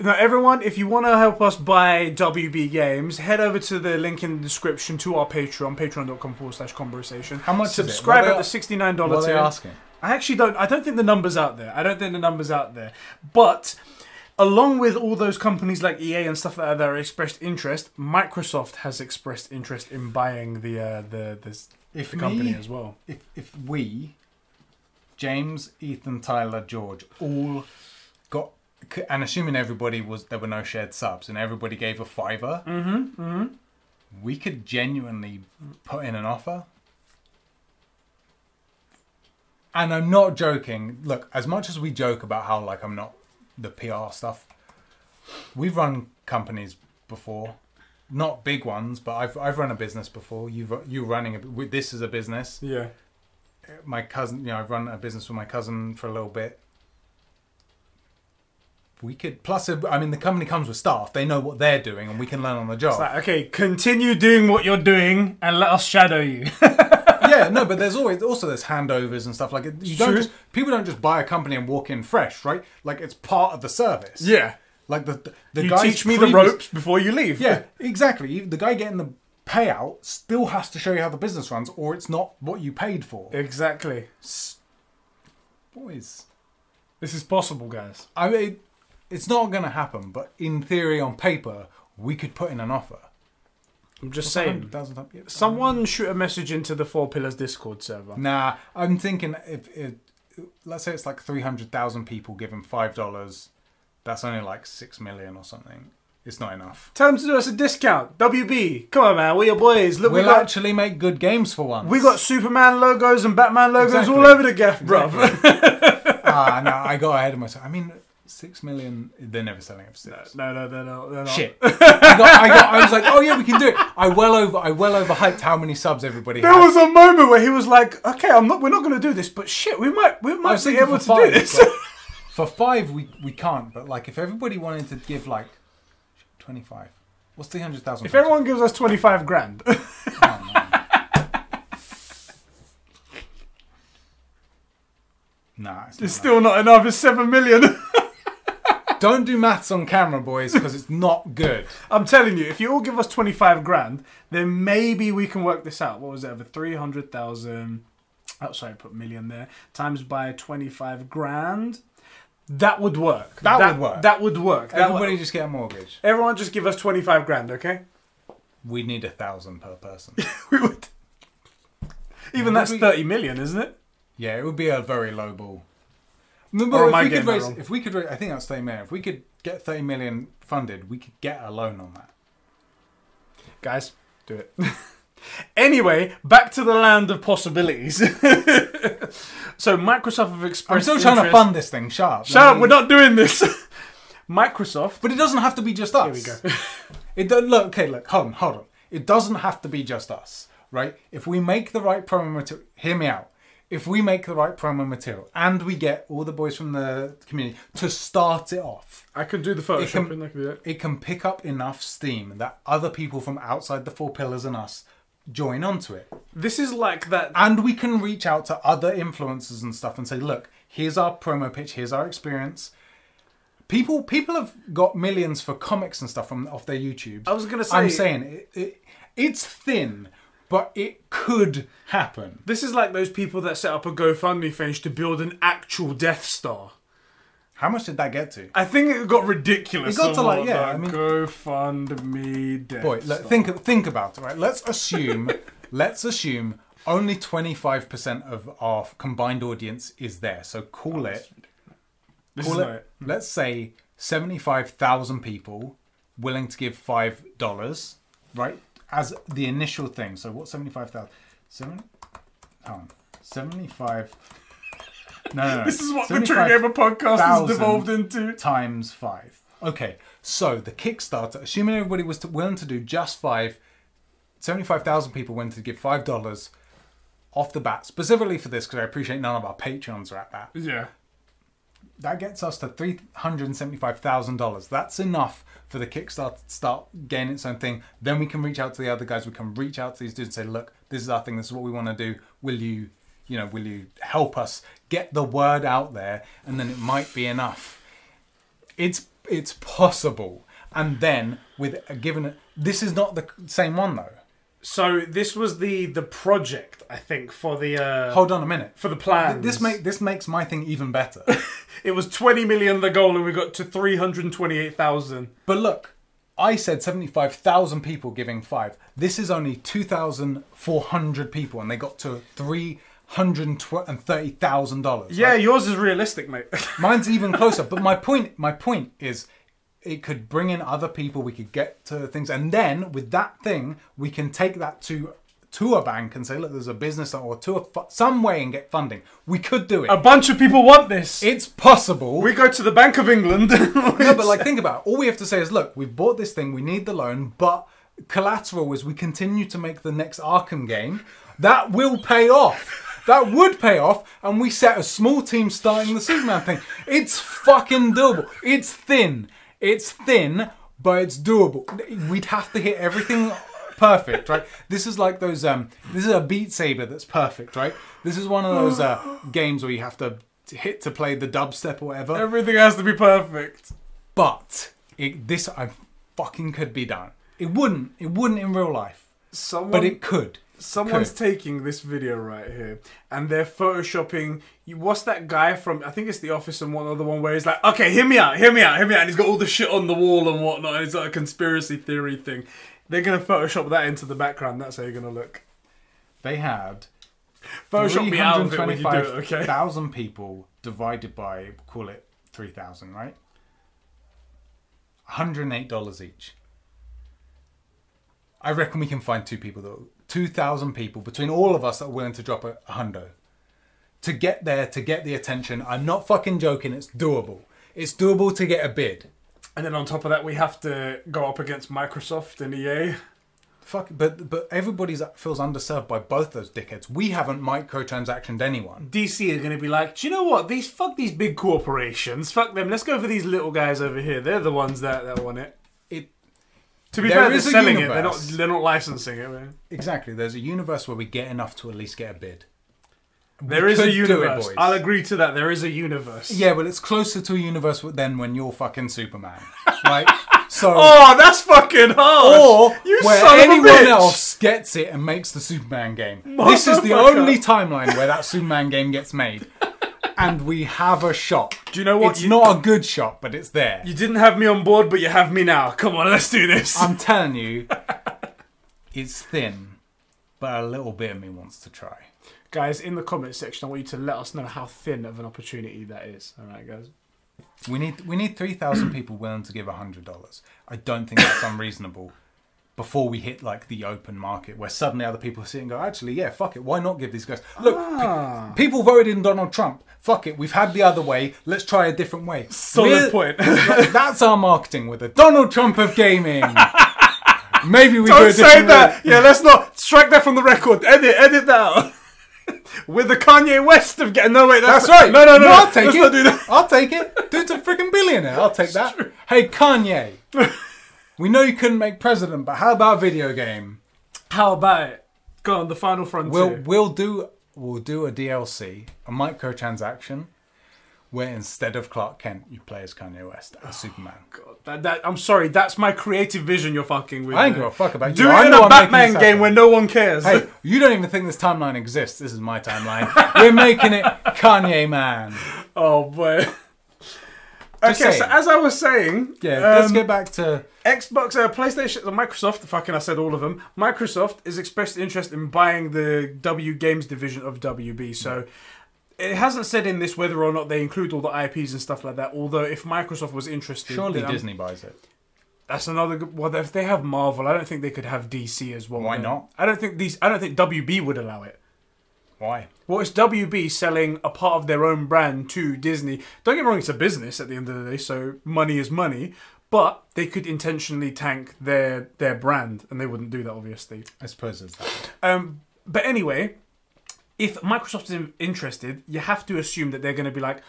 Now, everyone, if you want to help us buy W B Games, head over to the link in the description to our Patreon, patreon dot com forward slash conversation. How much? Subscribe at the sixty-nine dollars. What are they asking? I actually don't. I don't think the number's out there. I don't think the number's out there. But along with all those companies like E A and stuff like that are expressed interest, Microsoft has expressed interest in buying the uh, the this if the company me, as well. If if we, James, Ethan, Tyler, George, all got. And assuming everybody was, there were no shared subs, and everybody gave a fiver, mm-hmm, mm-hmm. we could genuinely put in an offer. And I'm not joking. Look, as much as we joke about how like I'm not the P R stuff, we've run companies before, not big ones, but I've I've run a business before. You've you're running a, this is a business. Yeah. My cousin, you know, I've run a business with my cousin for a little bit. We could, plus, I mean, the company comes with staff. They know what they're doing and we can learn on the job. It's like, okay, continue doing what you're doing and let us shadow you. Yeah, no, but there's always, also there's handovers and stuff like it. You don't just, people don't just buy a company and walk in fresh, right? Like, it's part of the service. Yeah. Like, the, the you guys teach me previous, the ropes before you leave. Yeah, exactly. The guy getting the payout still has to show you how the business runs or it's not what you paid for. Exactly. Boys. This is possible, guys. I mean... It's not going to happen, but in theory, on paper, we could put in an offer. I'm just saying. Someone shoot a message into the Four Pillars Discord server. Nah, I'm thinking if, if let's say it's like three hundred thousand people giving five dollars, that's only like six million or something. It's not enough. Tell them to do us a discount. W B, come on, man. We're your boys. Look, we'll we got, actually make good games for once. We got Superman logos and Batman logos exactly. all over the gaff, exactly. bruv. Ah, no, I got ahead of myself. I mean... Six million. They're never selling it for six. No, no, no, they're not. They're not. Shit. I, got, I, got, I was like, oh yeah, we can do it. I well over, I well overhyped how many subs everybody. There had. was a moment where he was like, okay, I'm not. We're not going to do this, but shit, we might, we might be able to five, do this. Like, for five, we we can't. But like, if everybody wanted to give like twenty-five, what's three hundred thousand? If everyone gives us twenty-five grand. Oh, nah, it's, it's not still enough. not enough. It's seven million. Don't do maths on camera, boys, because it's not good. I'm telling you, if you all give us twenty-five grand, then maybe we can work this out. What was it, over three hundred thousand? Oh, sorry, put million there. Times by twenty-five grand. That would work. That, that would work. That would work. Everybody would... just get a mortgage. Everyone just give us twenty-five grand, okay? We need a thousand per person. We would. Even that's we... thirty million, isn't it? Yeah, it would be a very low ball. No, but if, we could raise, if we could raise, I think that's thirty million. If we could get thirty million funded, we could get a loan on that. Guys, do it. Anyway, back to the land of possibilities. So Microsoft have expressed I'm still trying interest. to fund this thing, shut up. Shut up, we're not doing this. Microsoft. But it doesn't have to be just us. Here we go. It don't, look, okay, look, hold on, hold on. It doesn't have to be just us, right? If we make the right promo material, hear me out. If we make the right promo material and we get all the boys from the community to start it off. I could do the Photoshop. It can, I can do that. It can pick up enough steam that other people from outside the four pillars and us join onto it. This is like that. And we can reach out to other influencers and stuff and say, look, here's our promo pitch. Here's our experience. People people have got millions for comics and stuff from off their YouTube. I was going to say. I'm saying it, it, it's thin. But it could happen. This is like those people that set up a GoFundMe page to build an actual Death Star. How much did that get to? I think it got ridiculous. It got to like, yeah. I mean, GoFundMe Death boy, Star. Boy, think, think about it, right? Let's assume, let's assume only twenty-five percent of our combined audience is there. So call it, this call is it, it, let's say seventy-five thousand people willing to give five dollars, right? As the initial thing. So what, seventy-five thousand? Seven, hold on. seventy-five. No, no, no. This is what the True Gamer Podcast has devolved into. Times five. Okay. So the Kickstarter, assuming everybody was to, willing to do just five, seventy-five thousand people willing to give five dollars off the bat, specifically for this, because I appreciate none of our Patreons are at that. Yeah. That gets us to three hundred seventy-five thousand dollars. That's enough for the Kickstarter to start gaining its own thing. Then we can reach out to the other guys. We can reach out to these dudes and say, look, this is our thing. This is what we want to do. Will you, you know, will you help us get the word out there? And then it might be enough. It's, it's possible. And then with a given... This is not the same one, though. So this was the the project, I think, for the uh, hold on a minute, for the plans. This make this makes my thing even better. It was twenty million the goal, and we got to three hundred twenty-eight thousand. But look, I said seventy-five thousand people giving five. This is only two thousand four hundred people, and they got to three hundred and thirty thousand dollars. Yeah, right? Yours is realistic, mate. Mine's even closer. But my point, my point is. It could bring in other people. We could get to things. And then with that thing, we can take that to, to a bank and say, look, there's a business or to a some way and get funding. We could do it. A bunch of people want this. It's possible. We go to the Bank of England. No, but like, think about it. All we have to say is, look, we've bought this thing. We need the loan. But collateral is we continue to make the next Arkham game. That will pay off. That would pay off, and we set a small team starting the Superman thing. It's fucking doable. It's thin. It's thin, but it's doable. We'd have to hit everything perfect, right? This is like those... Um, this is a Beat Saber that's perfect, right? This is one of those uh, games where you have to hit to play the dubstep or whatever. Everything has to be perfect. But it, this I fucking could be done. It wouldn't. It wouldn't in real life. Someone, but it could. Someone's could. taking this video right here, and they're photoshopping... You, what's that guy from, I think it's The Office and one other one where he's like, okay, hear me out, hear me out, hear me out. And he's got all the shit on the wall and whatnot. And it's like a conspiracy theory thing. They're going to Photoshop that into the background. That's how you're going to look. They had three hundred twenty-five thousand okay? people divided by, call it three thousand, right? one hundred and eight dollars each. I reckon we can find two people, though. two thousand people between all of us that are willing to drop a, a hundo. To get there, to get the attention. I'm not fucking joking. It's doable. It's doable to get a bid. And then on top of that, we have to go up against Microsoft and E A. Fuck, but but everybody feels underserved by both those dickheads. We haven't microtransactioned anyone. D C are going to be like, do you know what? These fuck these big corporations. Fuck them. Let's go for these little guys over here. They're the ones that, that want it. It. To be fair, they're selling it. They're not, they're not licensing it. Man. Exactly. There's a universe where we get enough to at least get a bid. There is a universe. I'll agree to that. There is a universe. Yeah, well, it's closer to a universe than when you're fucking Superman. Right? So, oh, that's fucking hard. Or you where son anyone of a bitch. else gets it and makes the Superman game. Mother this is the fucker. only timeline where that Superman game gets made. And we have a shot. Do you know what? It's you, not a good shot, but it's there. You didn't have me on board, but you have me now. Come on, let's do this. I'm telling you, it's thin, but a little bit of me wants to try. Guys, in the comment section, I want you to let us know how thin of an opportunity that is. All right, guys. We need we need three thousand people willing to give one hundred dollars. I don't think that's unreasonable. Before we hit like the open market, where suddenly other people sit and go, actually, yeah, fuck it. Why not give these guys? Look, ah. pe people voted in Donald Trump. Fuck it. We've had the other way. Let's try a different way. Solid We're, point. That's our marketing with the Donald Trump of gaming. Maybe we don't do a different say that. Way. Yeah, let's not strike that from the record. Edit, edit that out. With the Kanye West of getting... No, wait, that's, that's right. No, no, no. no I'll take let's it. Not do that. I'll take it. Dude's a freaking billionaire. I'll take that. True. Hey, Kanye. We know you couldn't make president, but how about a video game? How about it? Go on, the Final Frontier. We'll we'll do we'll do a D L C, a microtransaction, where instead of Clark Kent, you play as Kanye West as oh, Superman. God, that, that, I'm sorry, that's my creative vision. You're fucking with. I ain't gonna fuck about you. Do it in a Batman game where no one cares. Hey, you don't even think this timeline exists. This is my timeline. We're making it Kanye Man. Oh boy. Just okay, saying. So as I was saying, yeah, um, let's get back to Xbox, uh, PlayStation, Microsoft. Fucking, I said all of them. Microsoft has expressed interest in buying the W Games division of W B. So yeah. It hasn't said in this whether or not they include all the I Ps and stuff like that. Although, if Microsoft was interested, surely Disney I'm, buys it. That's another. Good, well, if they have Marvel, I don't think they could have D C as well. Why then. not? I don't think these. I don't think W B would allow it. Why? Well, it's W B selling a part of their own brand to Disney. Don't get me wrong, it's a business at the end of the day, so money is money. But they could intentionally tank their their brand, and they wouldn't do that, obviously. I suppose it's that. Um, but anyway, if Microsoft is interested, you have to assume that they're going to be like,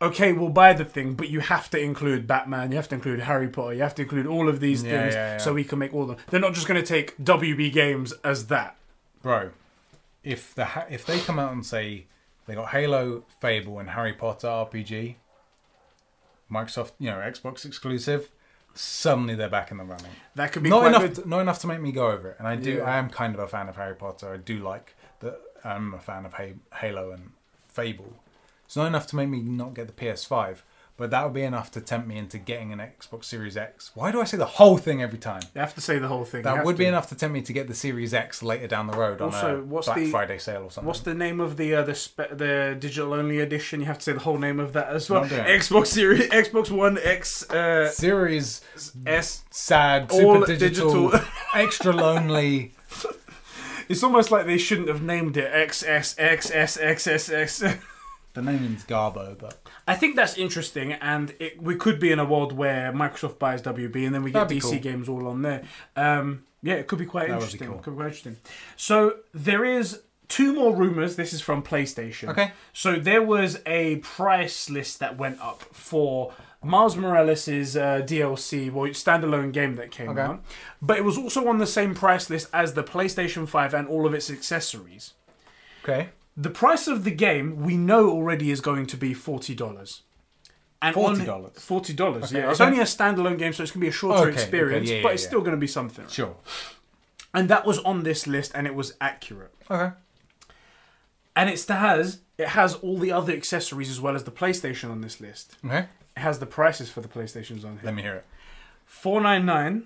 okay, we'll buy the thing, but you have to include Batman, you have to include Harry Potter, you have to include all of these yeah, things yeah, yeah. so we can make all of them. They're not just going to take W B Games as that. Bro. If the if they come out and say they got Halo, Fable, and Harry Potter R P G, Microsoft, you know, Xbox exclusive, suddenly they're back in the running. That could be not quite enough. Good. Not enough to make me go over it. And I do. Yeah. I am kind of a fan of Harry Potter. I do like that. I'm a fan of Halo and Fable. It's not enough to make me not get the P S five, but that would be enough to tempt me into getting an Xbox Series X. Why do I say the whole thing every time? You have to say the whole thing. That would to. be enough to tempt me to get the Series X later down the road also, on a what's Black the, Friday sale or something. What's the name of the uh, the, the digital-only edition? You have to say the whole name of that as well. Xbox Series, Xbox One X... Uh, Series S. Sad, super digital, digital. Extra lonely... It's almost like they shouldn't have named it X S X S X S X. The name means Garbo, but... I think that's interesting, and it, we could be in a world where Microsoft buys W B, and then we get D C cool. games all on there. Um, yeah, it could be quite that interesting. Cool. Could be quite interesting. So there is two more rumours. This is from PlayStation. Okay. So there was a price list that went up for Miles Morales' uh, D L C, well, standalone game that came okay. out. But it was also on the same price list as the PlayStation five and all of its accessories. Okay. The price of the game, we know already, is going to be forty dollars. And forty dollars? On, forty dollars, okay, yeah. It's okay. only a standalone game, so it's going to be a shorter okay, experience, okay, yeah, but yeah, it's yeah. still going to be something. Sure. And that was on this list, and it was accurate. Okay. And it has, it has all the other accessories as well as the PlayStation on this list. Okay. It has the prices for the PlayStations on here. Let me hear it. four ninety-nine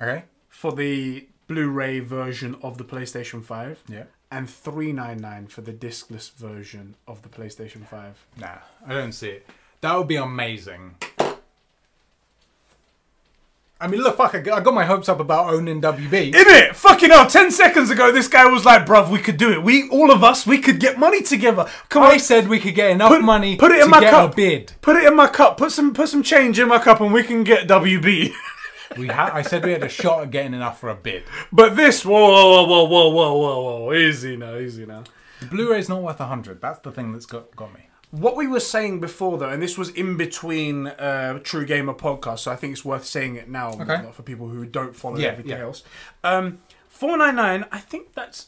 dollars. Okay. For the Blu-ray version of the PlayStation five. Yeah. And three ninety-nine for the discless version of the PlayStation five. Nah, I don't see it. That would be amazing. I mean, look, fuck, I got my hopes up about owning W B. Innit? Fucking hell, ten seconds ago, this guy was like, bruv, we could do it. We, all of us, we could get money together. Come I on. said we could get enough put, money put it in to my get cup. a bid. Put it in my cup. Put some, put some change in my cup and we can get W B. We ha I said we had a shot at getting enough for a bid. But this, whoa, whoa, whoa, whoa, whoa, whoa, whoa, easy now, easy now. The Blu-ray's not worth a hundred. That's the thing that's got, got me. What we were saying before, though, and this was in between uh, True Gamer Podcast, so I think it's worth saying it now okay. for people who don't follow yeah, everything yeah. else. Um, four ninety-nine, I think that's...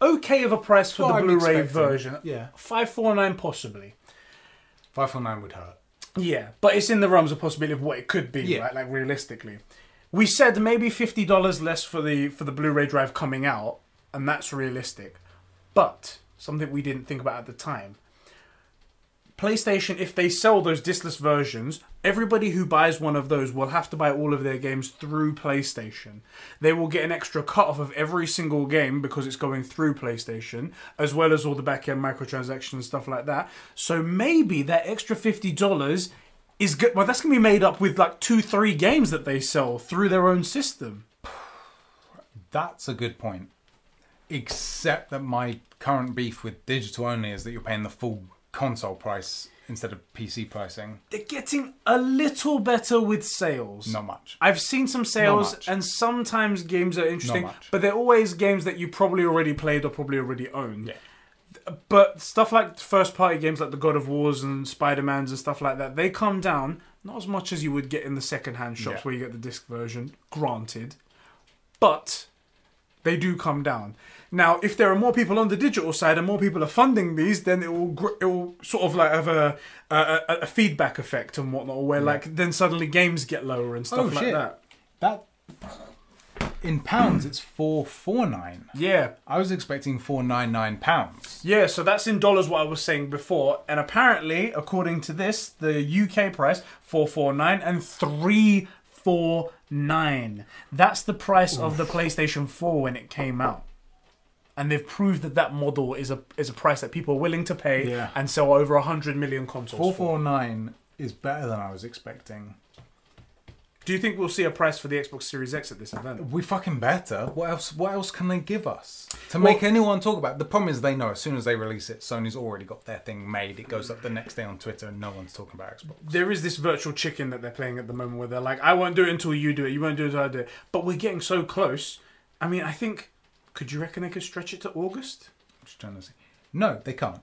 okay of a price for well, the Blu-ray version. Yeah, five forty-nine possibly. five forty-nine would hurt. Yeah, but it's in the realms of possibility of what it could be, yeah. right? Like realistically, we said maybe fifty dollars less for the for the Blu-ray drive coming out, and that's realistic. But something we didn't think about at the time: PlayStation, if they sell those discless versions, everybody who buys one of those will have to buy all of their games through PlayStation. They will get an extra cut-off of every single game because it's going through PlayStation, as well as all the back-end microtransactions and stuff like that. So maybe that extra fifty dollars is good. Well, that's going to be made up with like two, three games that they sell through their own system. That's a good point. Except that my current beef with digital only is that you're paying the full console price instead of P C pricing. They're getting a little better with sales. Not much. I've seen some sales and sometimes games are interesting, but they're always games that you probably already played or probably already owned. Yeah. But stuff like first party games like the God of Wars and Spider-Mans and stuff like that, they come down not as much as you would get in the second hand shops yeah. where you get the disc version, granted, but they do come down. Now, if there are more people on the digital side and more people are funding these, then it will it will sort of like have a a, a feedback effect and whatnot, where yeah. like then suddenly games get lower and stuff oh, like shit. that. That in pounds, it's four four nine. Yeah, I was expecting four nine nine pounds. Yeah, so that's in dollars what I was saying before, and apparently, according to this, the U K price four four nine and three four nine. That's the price Oof. of the PlayStation four when it came out. And they've proved that that model is a is a price that people are willing to pay yeah. and sell over one hundred million consoles. four forty-nine is better than I was expecting. Do you think we'll see a price for the Xbox Series X at this event? We fucking better. What else What else can they give us to well, make anyone talk about it? The problem is they know as soon as they release it, Sony's already got their thing made. It goes up the next day on Twitter and no one's talking about Xbox. There is this virtual chicken that they're playing at the moment where they're like, I won't do it until you do it. You won't do it until I do it. But we're getting so close. I mean, I think... Could you reckon they could stretch it to August? I'm just trying to see. No, they can't.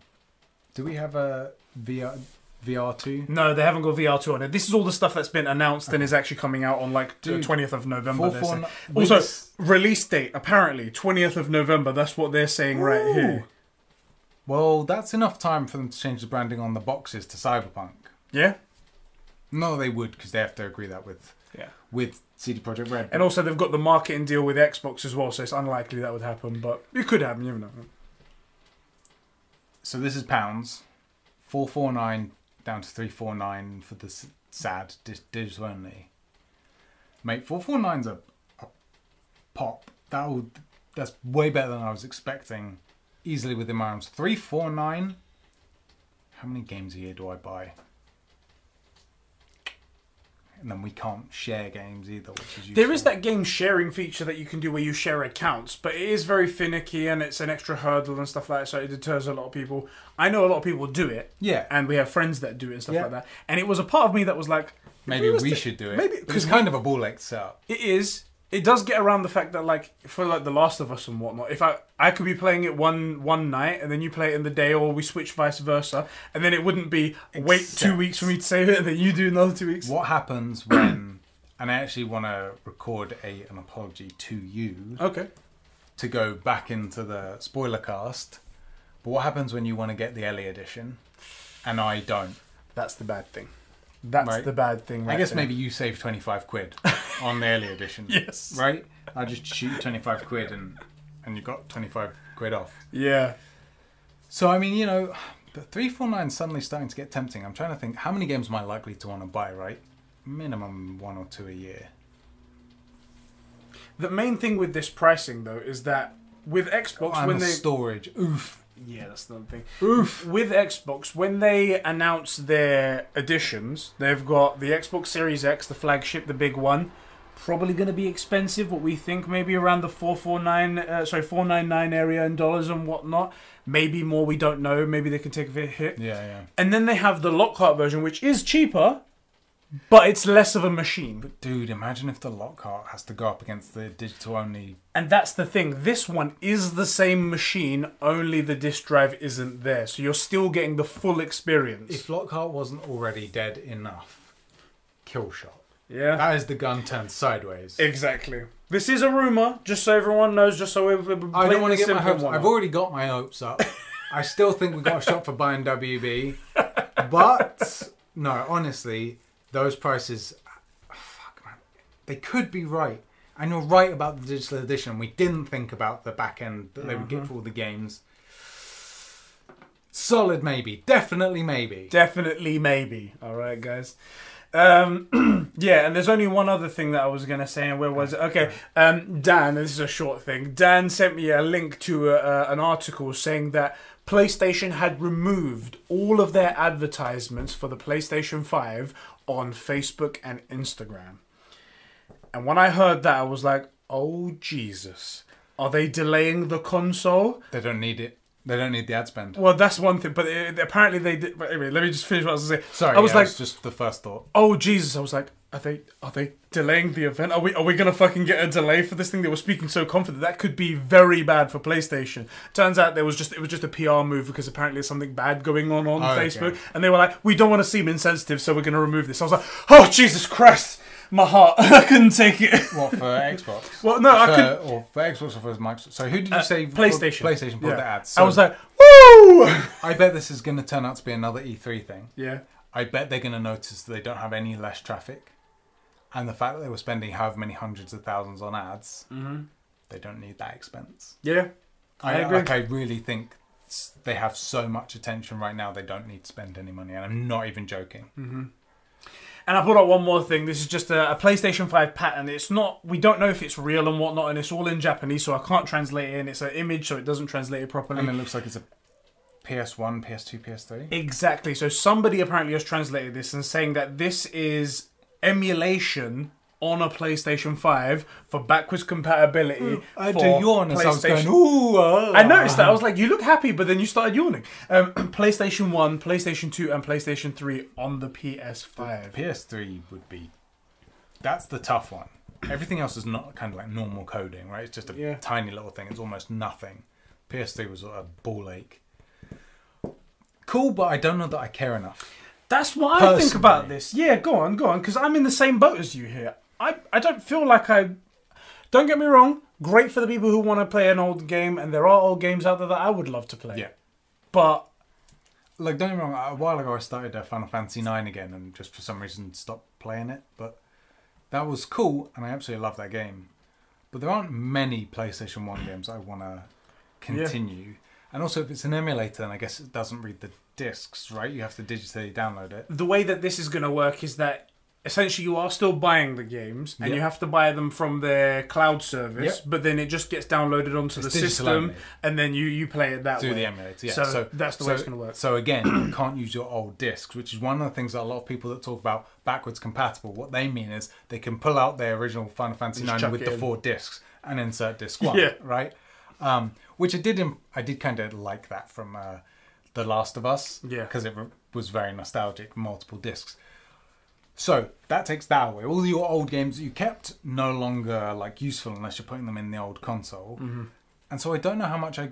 Do we have a V R two? No, they haven't got V R two on it. This is all the stuff that's been announced okay. and is actually coming out on like Dude, the twentieth of November. Four, four, also, this... release date, apparently, twentieth of November. That's what they're saying Ooh. right here. Well, that's enough time for them to change the branding on the boxes to Cyberpunk. Yeah? No, they would, because they have to agree that with... Yeah, with C D Projekt Red, and also they've got the marketing deal with Xbox as well, so it's unlikely that would happen, but it could happen. You never know. So this is pounds, four four nine down to three four nine for the sad digital only. Mate, four four nine's a, a pop. That would that's way better than I was expecting. Easily within my arms. Three four nine. How many games a year do I buy? And then we can't share games either, which is useful. There is that game sharing feature that you can do where you share accounts, but it is very finicky and it's an extra hurdle and stuff like that, so it deters a lot of people. I know a lot of people do it, yeah, and we have friends that do it and stuff yeah. like that, and it was a part of me that was like... Maybe we, we should do it. Maybe because it's kind of a ball-ache setup. It is. It does get around the fact that, like, for like The Last of Us and whatnot, if I I could be playing it one one night and then you play it in the day, or we switch vice versa, and then it wouldn't be Except. wait two weeks for me to save it and then you do another two weeks. What happens when? And I actually want to record a an apology to you. Okay. To go back into the spoiler cast, but what happens when you want to get the Ellie edition, and I don't? That's the bad thing. That's right. the bad thing. Right I guess there. maybe you save twenty-five quid on the early edition. Yes. Right? I just shoot twenty-five quid and, and you got twenty-five quid off. Yeah. So, I mean, you know, the three forty-nine is suddenly starting to get tempting. I'm trying to think, how many games am I likely to want to buy, right? Minimum one or two a year. The main thing with this pricing, though, is that with Xbox... Oh, when they storage. Oof. Yeah, that's another thing. Oof. With Xbox, when they announce their editions, they've got the Xbox Series X, the flagship, the big one. Probably going to be expensive, what we think, maybe around the four forty-nine, uh, sorry, four ninety-nine area in dollars and whatnot. Maybe more, we don't know. Maybe they can take a hit. Yeah, yeah. And then they have the Lockhart version, which is cheaper, but it's less of a machine. But dude, imagine if the Lockhart has to go up against the digital only. And that's the thing. This one is the same machine, only the disk drive isn't there. So you're still getting the full experience. If Lockhart wasn't already dead enough, kill shot. Yeah. That is the gun turned sideways. Exactly. This is a rumour, just so everyone knows, just so everyone... I don't want to get my hopes up. I've already got my hopes up. I still think we've got a shot for buying W B. But, no, honestly, those prices... Oh, fuck, man. They could be right. And you're right about the digital edition. We didn't think about the back end that they would get for all the games. Solid maybe. Definitely maybe. Definitely maybe. All right, guys. Um, yeah, and there's only one other thing that I was going to say, and where was it? Okay, um, Dan, this is a short thing. Dan sent me a link to a, uh, an article saying that PlayStation had removed all of their advertisements for the PlayStation five on Facebook and Instagram. And when I heard that, I was like, oh, Jesus. Are they delaying the console? They don't need it. They don't need the ad spend. Well, that's one thing, but it, apparently they did. But anyway, let me just finish what I was going to say. Sorry, I was yeah, like, it was just the first thought. Oh Jesus! I was like, are they are they delaying the event? Are we are we gonna fucking get a delay for this thing? They were speaking so confident that could be very bad for PlayStation. Turns out there was just it was just a P R move because apparently there's something bad going on on oh, Facebook, okay. And they were like, we don't want to seem insensitive, so we're gonna remove this. I was like, oh Jesus Christ! My heart, I couldn't take it. What, for Xbox? Well, no, for, I couldn't. Or for Xbox or for Microsoft. So who did you uh, say? PlayStation. PlayStation bought yeah. the ads. So I was like, woo! I bet this is going to turn out to be another E three thing. Yeah. I bet they're going to notice that they don't have any less traffic. And the fact that they were spending however many hundreds of thousands on ads, mm-hmm. they don't need that expense. Yeah, I, I agree. Like, I really think they have so much attention right now, they don't need to spend any money. And I'm not even joking. Mm-hmm. And I brought up one more thing. This is just a, a PlayStation five pattern. It's not, we don't know if it's real and whatnot, and it's all in Japanese, so I can't translate it in. It's an image, so it doesn't translate it properly. And it looks like it's a P S one, P S two, P S three. Exactly. So somebody apparently has translated this and saying that this is emulation on a PlayStation five for backwards compatibility. Ooh, I for do yawn as I was going, ooh, uh, I noticed that. I was like, you look happy, but then you started yawning. Um, PlayStation one, PlayStation two, and PlayStation three on the P S five. The P S three would be... That's the tough one. Everything else is not kind of like normal coding, right? It's just a yeah. tiny little thing. It's almost nothing. P S three was a ball ache. Cool, but I don't know that I care enough. That's what Personally. I think about this. Yeah, go on, go on. Because I'm in the same boat as you here. I, I don't feel like I... Don't get me wrong. Great for the people who want to play an old game. And there are old games out there that I would love to play. Yeah. But... Like, don't get me wrong. A while ago, I started Final Fantasy nine again. And just for some reason stopped playing it. But that was cool. And I absolutely love that game. But there aren't many PlayStation one games I want to continue. Yeah. And also, if it's an emulator, then I guess it doesn't read the discs, right? You have to digitally download it. The way that this is going to work is that... Essentially, you are still buying the games, and yep. you have to buy them from their cloud service. Yep. But then it just gets downloaded onto it's the system, only. and then you you play it that Through way. Through the emulator, yeah. So, so that's the so, way it's going to work. So again, you can't use your old discs, which is one of the things that a lot of people that talk about backwards compatible. What they mean is they can pull out their original Final Fantasy nine with the in. four discs and insert disc one, yeah. right? Um, which I did I did kind of like that from uh, The Last of Us, yeah, because it was very nostalgic, multiple discs. So that takes that away. All your old games that you kept no longer like useful unless you're putting them in the old console. Mm-hmm. And so I don't know how much I,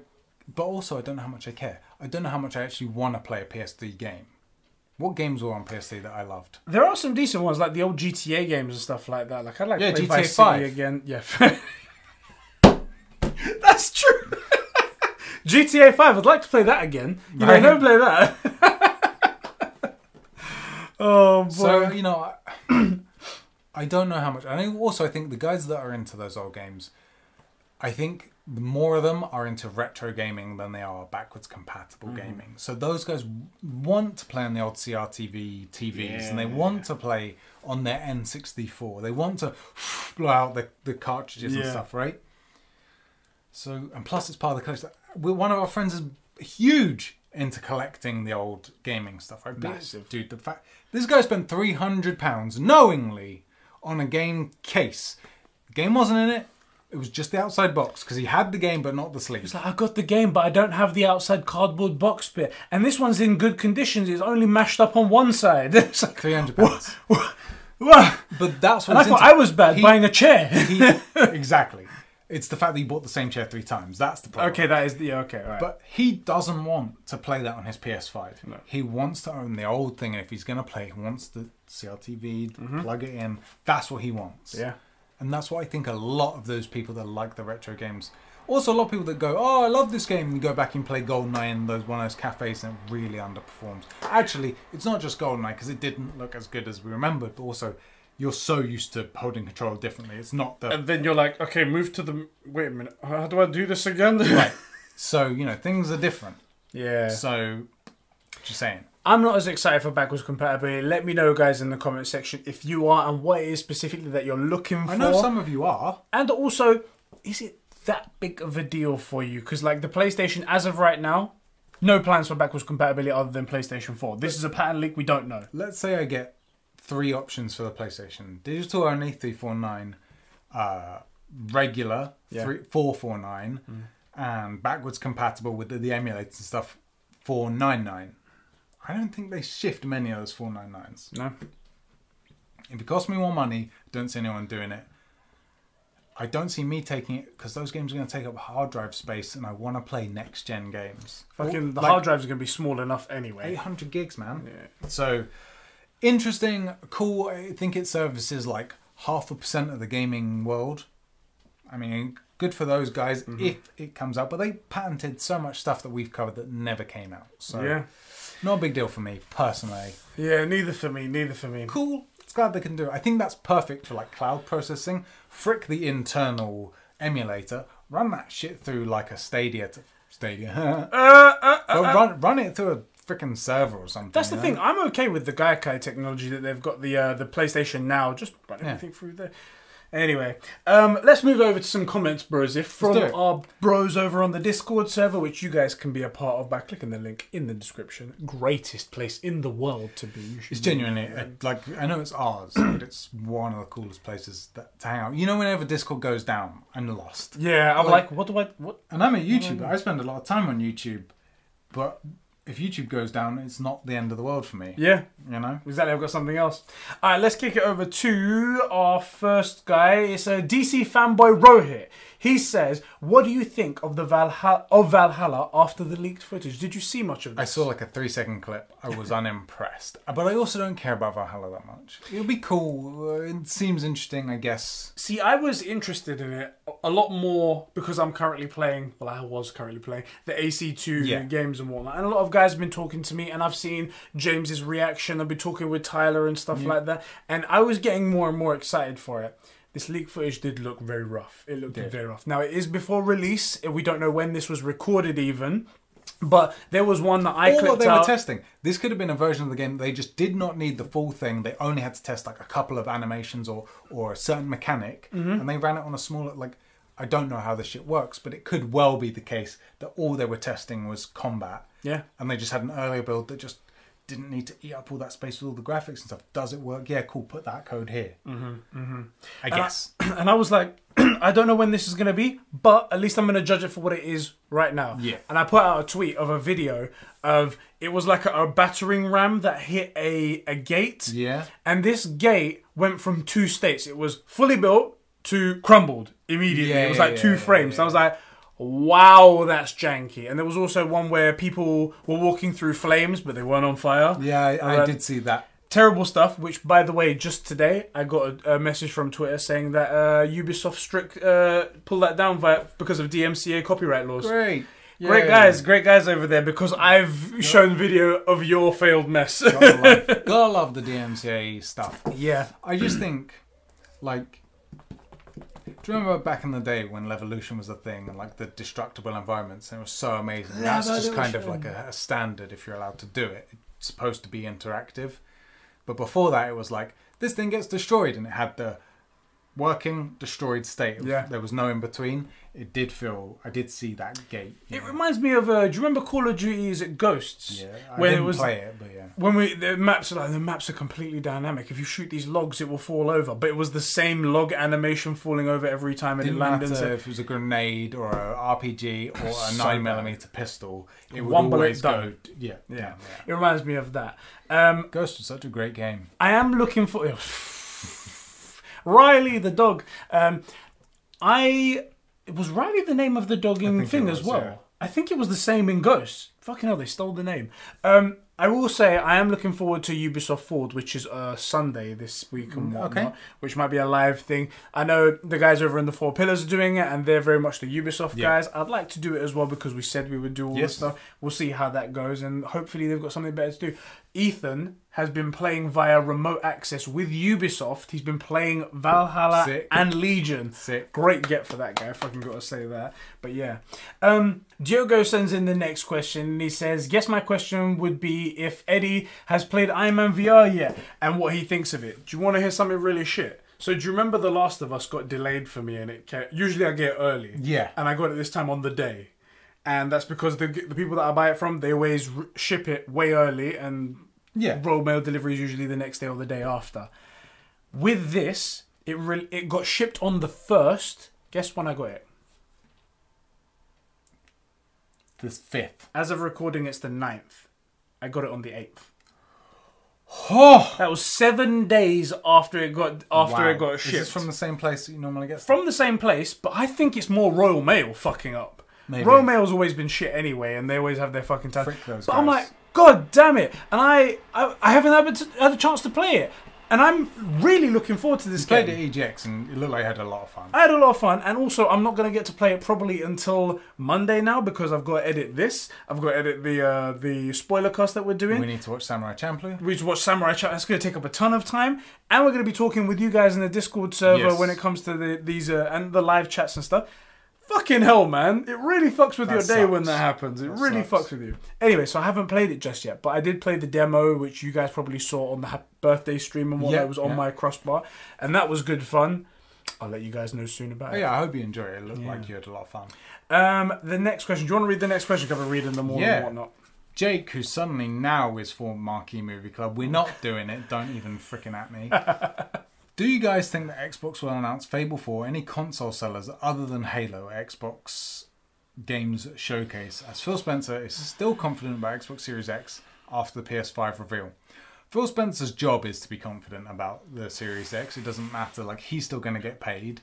but also I don't know how much I care. I don't know how much I actually want to play a P S three game. What games were on P S three that I loved? There are some decent ones like the old G T A games and stuff like that. Like I'd like yeah, to play G T A five again. Yeah, that's true. G T A five. I'd like to play that again. You right. know, don't play that. Oh boy. So, you know, I, I don't know how much. And also, I think the guys that are into those old games, I think more of them are into retro gaming than they are backwards compatible mm. gaming. So those guys want to play on the old C R T V T Vs yeah. and they want to play on their N sixty-four. They want to blow out the, the cartridges yeah. and stuff, right? So, and plus it's part of the collection. One of our friends is huge into collecting the old gaming stuff. Right? Massive. Dude, the fact... This guy spent three hundred pounds knowingly on a game case. The game wasn't in it. It was just the outside box because he had the game but not the sleeve. It's like, I got the game but I don't have the outside cardboard box bit. And this one's in good conditions. It's only mashed up on one side. It's like, three hundred pounds. What, what, what? But that's what... And I thought I was bad he, buying a chair. He, exactly. It's the fact that he bought the same chair three times. That's the problem. Okay, that is the... Yeah, okay, right. But he doesn't want to play that on his P S five. No. He wants to own the old thing. And if he's going to play, he wants the C R T V, mm-hmm. plug it in. That's what he wants. Yeah. And that's what I think a lot of those people that like the retro games. Also, a lot of people that go, oh, I love this game, and go back and play GoldenEye in those one of those cafes, and it really underperforms. Actually, it's not just GoldenEye, because it didn't look as good as we remembered, but also, you're so used to holding control differently. It's not the... And then you're like, okay, move to the... Wait a minute, how do I do this again? Right. So, you know, things are different. Yeah. So, just saying. I'm not as excited for backwards compatibility. Let me know, guys, in the comment section if you are and what it is specifically that you're looking for. I know some of you are. And also, is it that big of a deal for you? Because, like, the PlayStation, as of right now, no plans for backwards compatibility other than PlayStation four. This is a pattern leak. We don't know. Let's say I get three options for the PlayStation. Digital only, three forty-nine. Uh, regular, yeah. three, four forty-nine. Mm. And backwards compatible with the, the emulators and stuff, four ninety-nine. I don't think they shift many of those four ninety-nines. No. If it costs me more money, I don't see anyone doing it. I don't see me taking it, because those games are going to take up hard drive space, and I want to play next-gen games. Fucking, the like, hard drives are going to be small enough anyway. eight hundred gigs, man. Yeah. So, interesting, cool. I think it services like half a percent of the gaming world. I mean, good for those guys mm-hmm. if it comes out. But they patented so much stuff that we've covered that never came out. So. Yeah. Not a big deal for me, personally. Yeah, neither for me, neither for me. Cool. It's glad they can do it. I think that's perfect for, like, cloud processing. Frick the internal emulator. Run that shit through, like, a Stadia... To, Stadia? uh, uh, uh, run, run it through a frickin' server or something. That's the you know? thing. I'm okay with the Gaikai technology that they've got, the uh, the PlayStation Now. Just run everything yeah. through there. Anyway, um, let's move over to some comments, bros, if from our bros over on the Discord server, which you guys can be a part of by clicking the link in the description. Greatest place in the world to be. You it's genuinely, it, like, I know it's ours, but it's one of the coolest places that, to hang out. You know, whenever Discord goes down, I'm lost. Yeah, I'm like, like, what do I... What? And I'm a YouTuber. I spend a lot of time on YouTube, but... If YouTube goes down, it's not the end of the world for me. Yeah. You know? Exactly, I've got something else. All right, let's kick it over to our first guy. It's a D C fanboy, Rohit. He says, what do you think of the Valha of Valhalla after the leaked footage? Did you see much of this? I saw like a three-second clip. I was unimpressed. But I also don't care about Valhalla that much. It'll be cool. It seems interesting, I guess. See, I was interested in it a lot more because I'm currently playing, well, I was currently playing, the A C two yeah. games and whatnot. And a lot of guys has been talking to me, and I've seen James's reaction. I've been talking with Tyler and stuff yeah. like that, and I was getting more and more excited for it. This leak footage did look very rough. It looked yeah. very rough. Now, it is before release. We don't know when this was recorded even, but there was one that I all clipped that they out. Were testing. This could have been a version of the game. They just did not need the full thing. They only had to test like a couple of animations or, or a certain mechanic, mm-hmm. and they ran it on a smaller... like. I don't know how this shit works, but it could well be the case that all they were testing was combat. Yeah. And they just had an earlier build that just didn't need to eat up all that space with all the graphics and stuff. Does it work? Yeah, cool. Put that code here. Mm-hmm, mm-hmm. I and guess. I, and I was like, I don't know when this is going to be, but at least I'm going to judge it for what it is right now. Yeah. And I put out a tweet of a video of, it was like a, a battering ram that hit a, a gate. Yeah. And this gate went from two states. It was fully built to crumbled immediately. Yeah, it was like yeah, two yeah, frames. Yeah, yeah. So I was like, wow, that's janky. And there was also one where people were walking through flames, but they weren't on fire. Yeah, I, uh, I did see that. Terrible stuff, which, by the way, just today, I got a, a message from Twitter saying that uh, Ubisoft strict uh, pulled that down via, because of D M C A copyright laws. Great. Yeah, great guys, yeah. great guys over there, because I've yeah. shown video of your failed mess. Gotta love, gotta love the D M C A stuff. Yeah. I just think, like... Do you remember back in the day when Levolution was a thing and like the destructible environments, and it was so amazing? Levolution. That's just kind of like a, a standard if you're allowed to do it. It's supposed to be interactive. But before that, it was like, this thing gets destroyed, and it had the working destroyed state. Yeah. There was no in between. It did feel, I did see that gate. It know. reminds me of, uh, do you remember Call of Duty, is it Ghosts? Yeah, I when didn't it was, play it, but yeah. When we, the maps are like, the maps are completely dynamic. If you shoot these logs, it will fall over. But it was the same log animation falling over every time it landed. It didn't matter so if it was a grenade or an R P G or a nine millimeter pistol. It would One always go, yeah, yeah, yeah. It reminds me of that. Um, Ghosts was such a great game. I am looking for... Oh, Riley the dog. Um, I was Riley the name of the dog in thing was, as well. Yeah. I think it was the same in Ghosts. Fucking hell, they stole the name. Um, I will say I am looking forward to Ubisoft Forward, which is uh, Sunday this week and whatnot, okay. which might be a live thing. I know the guys over in the Four Pillars are doing it, and they're very much the Ubisoft yeah. guys. I'd like to do it as well because we said we would do all yes. this stuff. We'll see how that goes, and hopefully they've got something better to do. Ethan has been playing via remote access with Ubisoft. He's been playing Valhalla Sick. and Legion. Sick. Great get for that guy. Fucking got to say that. But yeah. Um, Diogo sends in the next question. He says, yes, my question would be if Eddie has played Iron Man V R yet and what he thinks of it. Do you want to hear something really shit? So do you remember The Last of Us got delayed for me? And it kept, usually I get it early. Yeah. And I got it this time on the day. And that's because the, the people that I buy it from, they always r ship it way early, and yeah. roll mail delivery is usually the next day or the day after. With this, it re it got shipped on the first. Guess when I got it? The fifth. As of recording, it's the ninth. I got it on the eighth. Oh. That was seven days after it got after wow. it got shipped. Is this from the same place that you normally get? From the same place, but I think it's more Royal Mail fucking up. Maybe. Royal Mail's always been shit anyway, and they always have their fucking time. Frick those but guys. I'm like, God damn it! And I, I, I haven't had, to, had a chance to play it, and I'm really looking forward to this game. Played at E G X, and it looked like I had a lot of fun. I had a lot of fun, and also I'm not going to get to play it probably until Monday now because I've got to edit this. I've got to edit the uh, the spoiler cast that we're doing. We need to watch Samurai Champloo. We need to watch Samurai Champloo. That's going to take up a ton of time, and we're going to be talking with you guys in the Discord server yes. when it comes to the, these uh, and the live chats and stuff. Fucking hell, man. It really fucks with that your day sucks. when that happens. It that really sucks. fucks with you. Anyway, so I haven't played it just yet, but I did play the demo, which you guys probably saw on the birthday stream and what yep, that was on yep. my crossbar. And that was good fun. I'll let you guys know soon about oh, it. Yeah, I hope you enjoy it. It looked yeah. like you had a lot of fun. Um, the next question. Do you want to read the next question? Because I've been reading them all yeah. and whatnot. Jake, who suddenly now is for Marquee Movie Club. We're not doing it. Don't even frickin' at me. Do you guys think that Xbox will announce Fable four or any console sellers other than Halo at Xbox Games Showcase, as Phil Spencer is still confident about Xbox Series X after the P S five reveal? Phil Spencer's job is to be confident about the Series X. It doesn't matter. Like, he's still going to get paid.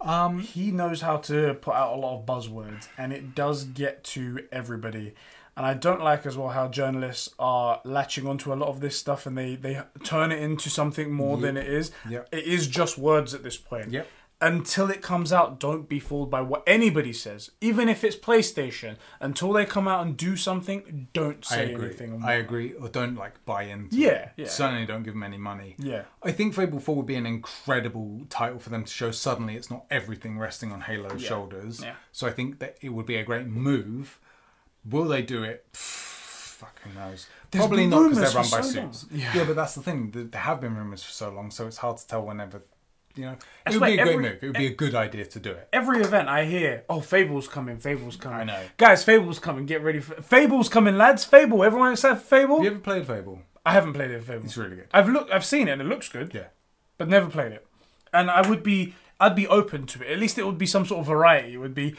Um, he knows how to put out a lot of buzzwords, and it does get to everybody. And I don't like as well how journalists are latching onto a lot of this stuff and they, they turn it into something more yep. than it is. Yep. It is just words at this point. Yep. Until it comes out, don't be fooled by what anybody says. Even if it's PlayStation, until they come out and do something, don't say I agree. anything. I agree. Or don't like buy into yeah, it. Yeah. Certainly don't give them any money. Yeah. I think Fable four would be an incredible title for them to show suddenly it's not everything resting on Halo's yeah. shoulders. Yeah. So I think that it would be a great move. Will they do it? Pfft, fucking knows. There's Probably not because they're run by so suits. Yeah. yeah, but that's the thing. There have been rumours for so long, so it's hard to tell whenever. You know, that's it would be a every, great move. It would be a good idea to do it. Every event I hear, oh, Fable's coming, Fable's coming. I know. Guys, Fable's coming. Get ready for Fable's coming, lads. Fable. Everyone except Fable. Have you ever played Fable? I haven't played it. Fable. It's really good. I've looked. I've seen it. And it looks good. Yeah, but never played it. And I would be. I'd be open to it. At least it would be some sort of variety. It would be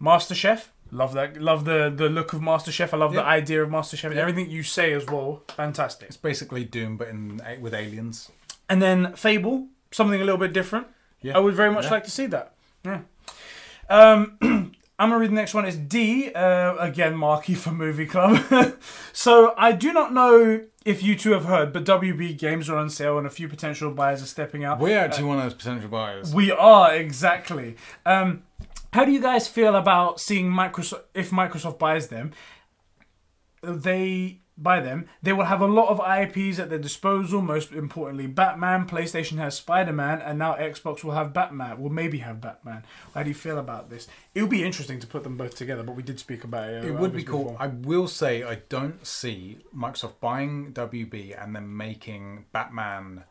MasterChef. Love that. Love the, the look of MasterChef. I love yep. the idea of MasterChef. And yep. everything you say as well, fantastic. It's basically Doom, but in, with aliens. And then Fable, something a little bit different. Yeah. I would very much yeah. like to see that. Yeah. Um, I'm going to read the next one. It's D, uh, again, Marky for Movie Club. So, I do not know if you two have heard, but W B Games are on sale and a few potential buyers are stepping out. We're actually uh, one of those potential buyers. We are, exactly. Um... How do you guys feel about seeing Microsoft, if Microsoft buys them, they buy them, they will have a lot of I Ps at their disposal, most importantly Batman, PlayStation has Spider-Man, and now Xbox will have Batman, will maybe have Batman. How do you feel about this? It would be interesting to put them both together, but we did speak about it. It would be cool. I will say I don't see Microsoft buying W B and then making Batman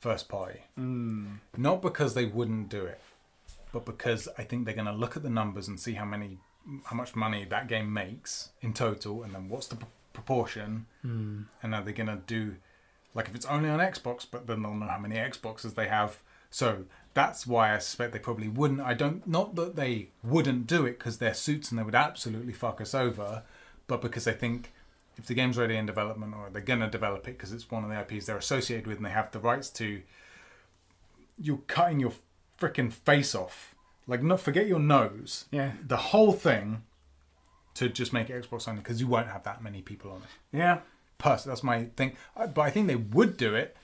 first party. Mm. Not because they wouldn't do it, but because I think they're going to look at the numbers and see how many, how much money that game makes in total, and then what's the proportion, mm. and are they going to do, like if it's only on Xbox, but then they'll know how many Xboxes they have. So that's why I suspect they probably wouldn't. I don't, not that they wouldn't do it because they're suits and they would absolutely fuck us over, but because I think if the game's already in development or they're going to develop it because it's one of the I Ps they're associated with and they have the rights to, you're cutting your freaking face off, like, not forget your nose, yeah, the whole thing to just make Xbox only, because you won't have that many people on it. Yeah. Plus, that's my thing. But I think they would do it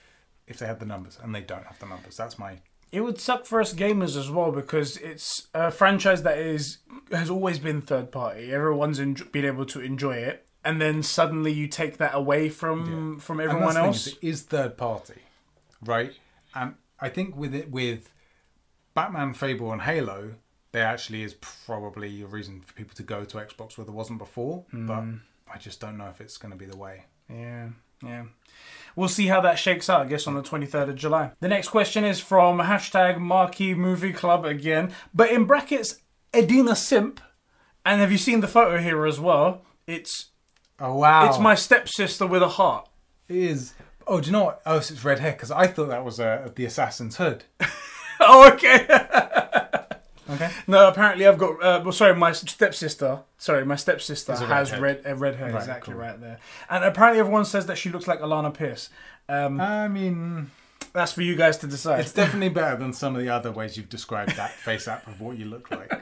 if they had the numbers, and they don't have the numbers. That's my... It would suck for us gamers as well, because it's a franchise that is has always been third party. Everyone's enjo- been able to enjoy it, and then suddenly you take that away from yeah. from everyone else. Is, it is third party, right? And I think with it with Batman, Fable, and Halo, there actually is probably a reason for people to go to Xbox where there wasn't before. Mm. But I just don't know if it's going to be the way. Yeah. Yeah. We'll see how that shakes out, I guess, on the twenty-third of July. The next question is from hashtag Marquee Movie Club again, but in brackets, Edina Simp. And have you seen the photo here as well? It's... Oh, wow. It's my stepsister with a heart. It is. Oh, do you know what? Oh, so it's red hair, because I thought that was uh, the Assassin's Hood. Oh, okay. Okay. No, apparently I've got... Uh, well, sorry, my stepsister... Sorry, my stepsister red has head. red uh, red hair. Right, exactly cool. Right there. And apparently everyone says that she looks like Alana Pierce. Um, I mean... That's for you guys to decide. It's definitely better than some of the other ways you've described that face app of what you look like.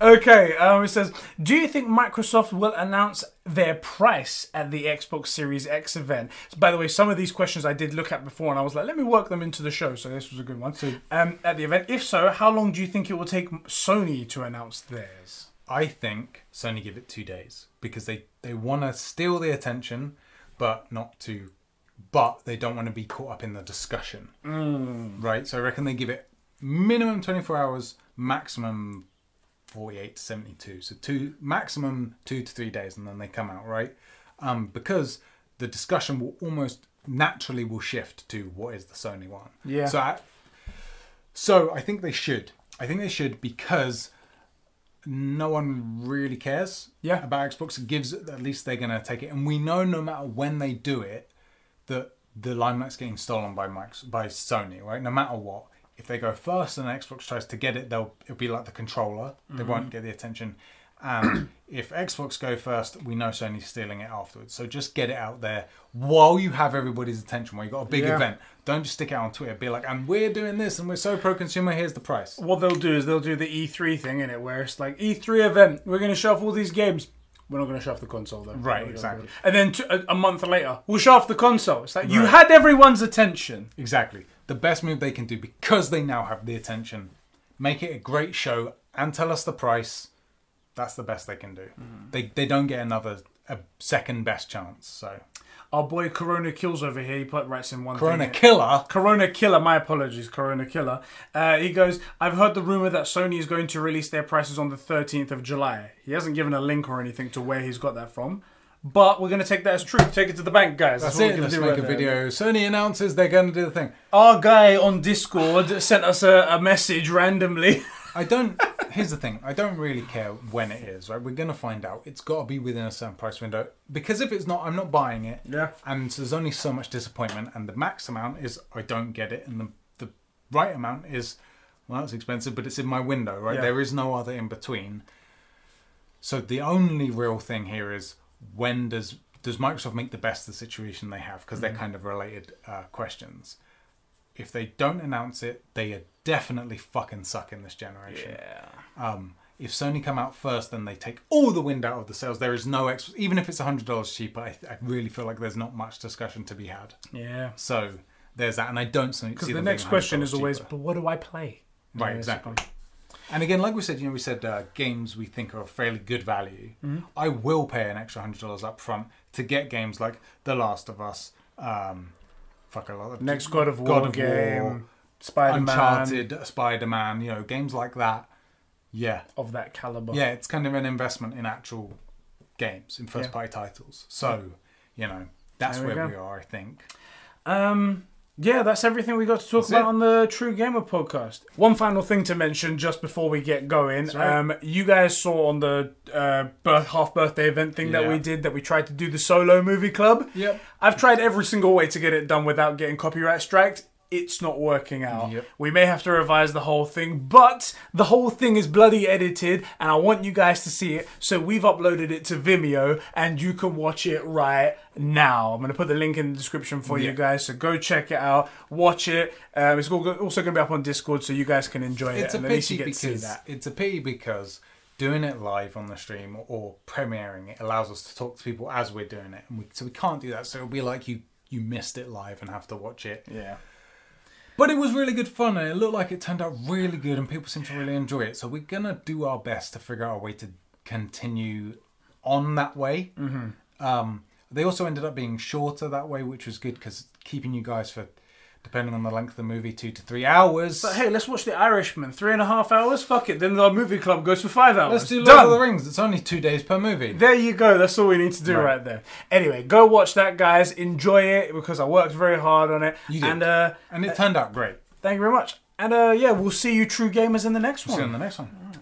Okay, um, it says, do you think Microsoft will announce their price at the Xbox Series X event? By the way, some of these questions I did look at before, and I was like, let me work them into the show, so this was a good one. So, um, at the event, if so, how long do you think it will take Sony to announce theirs? I think Sony give it two days, because they, they want to steal the attention, but not to, but they don't want to be caught up in the discussion. Mm. Right, so I reckon they give it minimum twenty-four hours, maximum forty-eight to seventy-two, so two maximum two to three days, and then they come out, right? Um, because the discussion will almost naturally will shift to what is the Sony one. Yeah. So, I, so I think they should. I think they should, because no one really cares. Yeah. About Xbox. It gives at least they're going to take it, and we know no matter when they do it, that the limelight's getting stolen by Mike's, by Sony, right? No matter what. If they go first and Xbox tries to get it, they'll it'll be like the controller. They mm-hmm. won't get the attention. And if Xbox go first, we know Sony's stealing it afterwards. So just get it out there while you have everybody's attention, while you've got a big yeah. event. Don't just stick it out on Twitter. Be like, and we're doing this, and we're so pro-consumer, here's the price. What they'll do is they'll do the E three thing, innit, where it's like, E three event, we're going to show off all these games. We're not going to show off the console, though. Right, exactly. And then to, a, a month later, we'll show off the console. It's like, right. You had everyone's attention. Exactly. The best move they can do, because they now have the attention, make it a great show and tell us the price. That's the best they can do. Mm. They they don't get another a second best chance. So our boy Corona Kills over here, he put writes in one Corona thing. Corona Killer. Corona Killer. My apologies, Corona Killer. Uh, he goes, I've heard the rumor that Sony is going to release their prices on the thirteenth of July. He hasn't given a link or anything to where he's got that from. But we're going to take that as truth. Take it to the bank, guys. That's, That's what it. We're Let's do make right a there. video. Sony announces they're going to do the thing. Our guy on Discord sent us a, a message randomly. I don't... Here's the thing. I don't really care when it is, right? We're going to find out. It's got to be within a certain price window. Because if it's not, I'm not buying it. Yeah. And so there's only so much disappointment. And the max amount is I don't get it. And the, the right amount is, well, that's expensive, but it's in my window, right? Yeah. There is no other in between. So the only real thing here is, when does does Microsoft make the best of the situation they have? Because they're mm. kind of related uh, questions. If they don't announce it, they are definitely fucking sucking this generation. Yeah. Um, if Sony come out first, then they take all the wind out of the sails. There is no ex- even if it's a hundred dollars cheaper. I, I really feel like there's not much discussion to be had. Yeah. So there's that, and I don't see because the next question is always, cheaper. But what do I play? Right. Exactly. And again, like we said, you know, we said uh, games we think are a fairly good value. Mm-hmm. I will pay an extra one hundred dollars up front to get games like The Last of Us, um, fuck a lot of... Next God of War God of game, War, Spider-Man. Uncharted, Spider-Man, you know, games like that. Yeah. Of that caliber. Yeah, it's kind of an investment in actual games, in first-party yeah. titles. So, you know, that's we where go. we are, I think. Um... Yeah, that's everything we got to talk that's about it. on the True Gamer podcast. One final thing to mention just before we get going. Right. Um, you guys saw on the uh, birth, half birthday event thing yeah. that we did that we tried to do the solo movie club. Yep. I've tried every single way to get it done without getting copyright striked. It's not working out. Yep. We may have to revise the whole thing, but the whole thing is bloody edited, and I want you guys to see it, so we've uploaded it to Vimeo, and you can watch it right now. I'm going to put the link in the description for yep. you guys, so go check it out, watch it. Um, it's also going to be up on Discord, so you guys can enjoy it's it, and at least you get to see that. It's a pity because doing it live on the stream or premiering it allows us to talk to people as we're doing it, and we, so we can't do that. So it'll be like you you missed it live and have to watch it. Yeah. But it was really good fun, and it looked like it turned out really good, and people seem to really enjoy it. So we're gonna do our best to figure out a way to continue on that way. Mm-hmm. Um, they also ended up being shorter that way, which was good because keeping you guys for, depending on the length of the movie, two to three hours. But hey, let's watch The Irishman. Three and a half hours? Fuck it. Then our movie club goes for five hours. Let's do Lord Done. of the Rings. It's only two days per movie. There you go. That's all we need to do right, right there. Anyway, go watch that, guys. Enjoy it because I worked very hard on it. You did. And, uh, and it turned out great. Thank you very much. And uh, yeah, we'll see you true gamers in the next one. See you in the next one.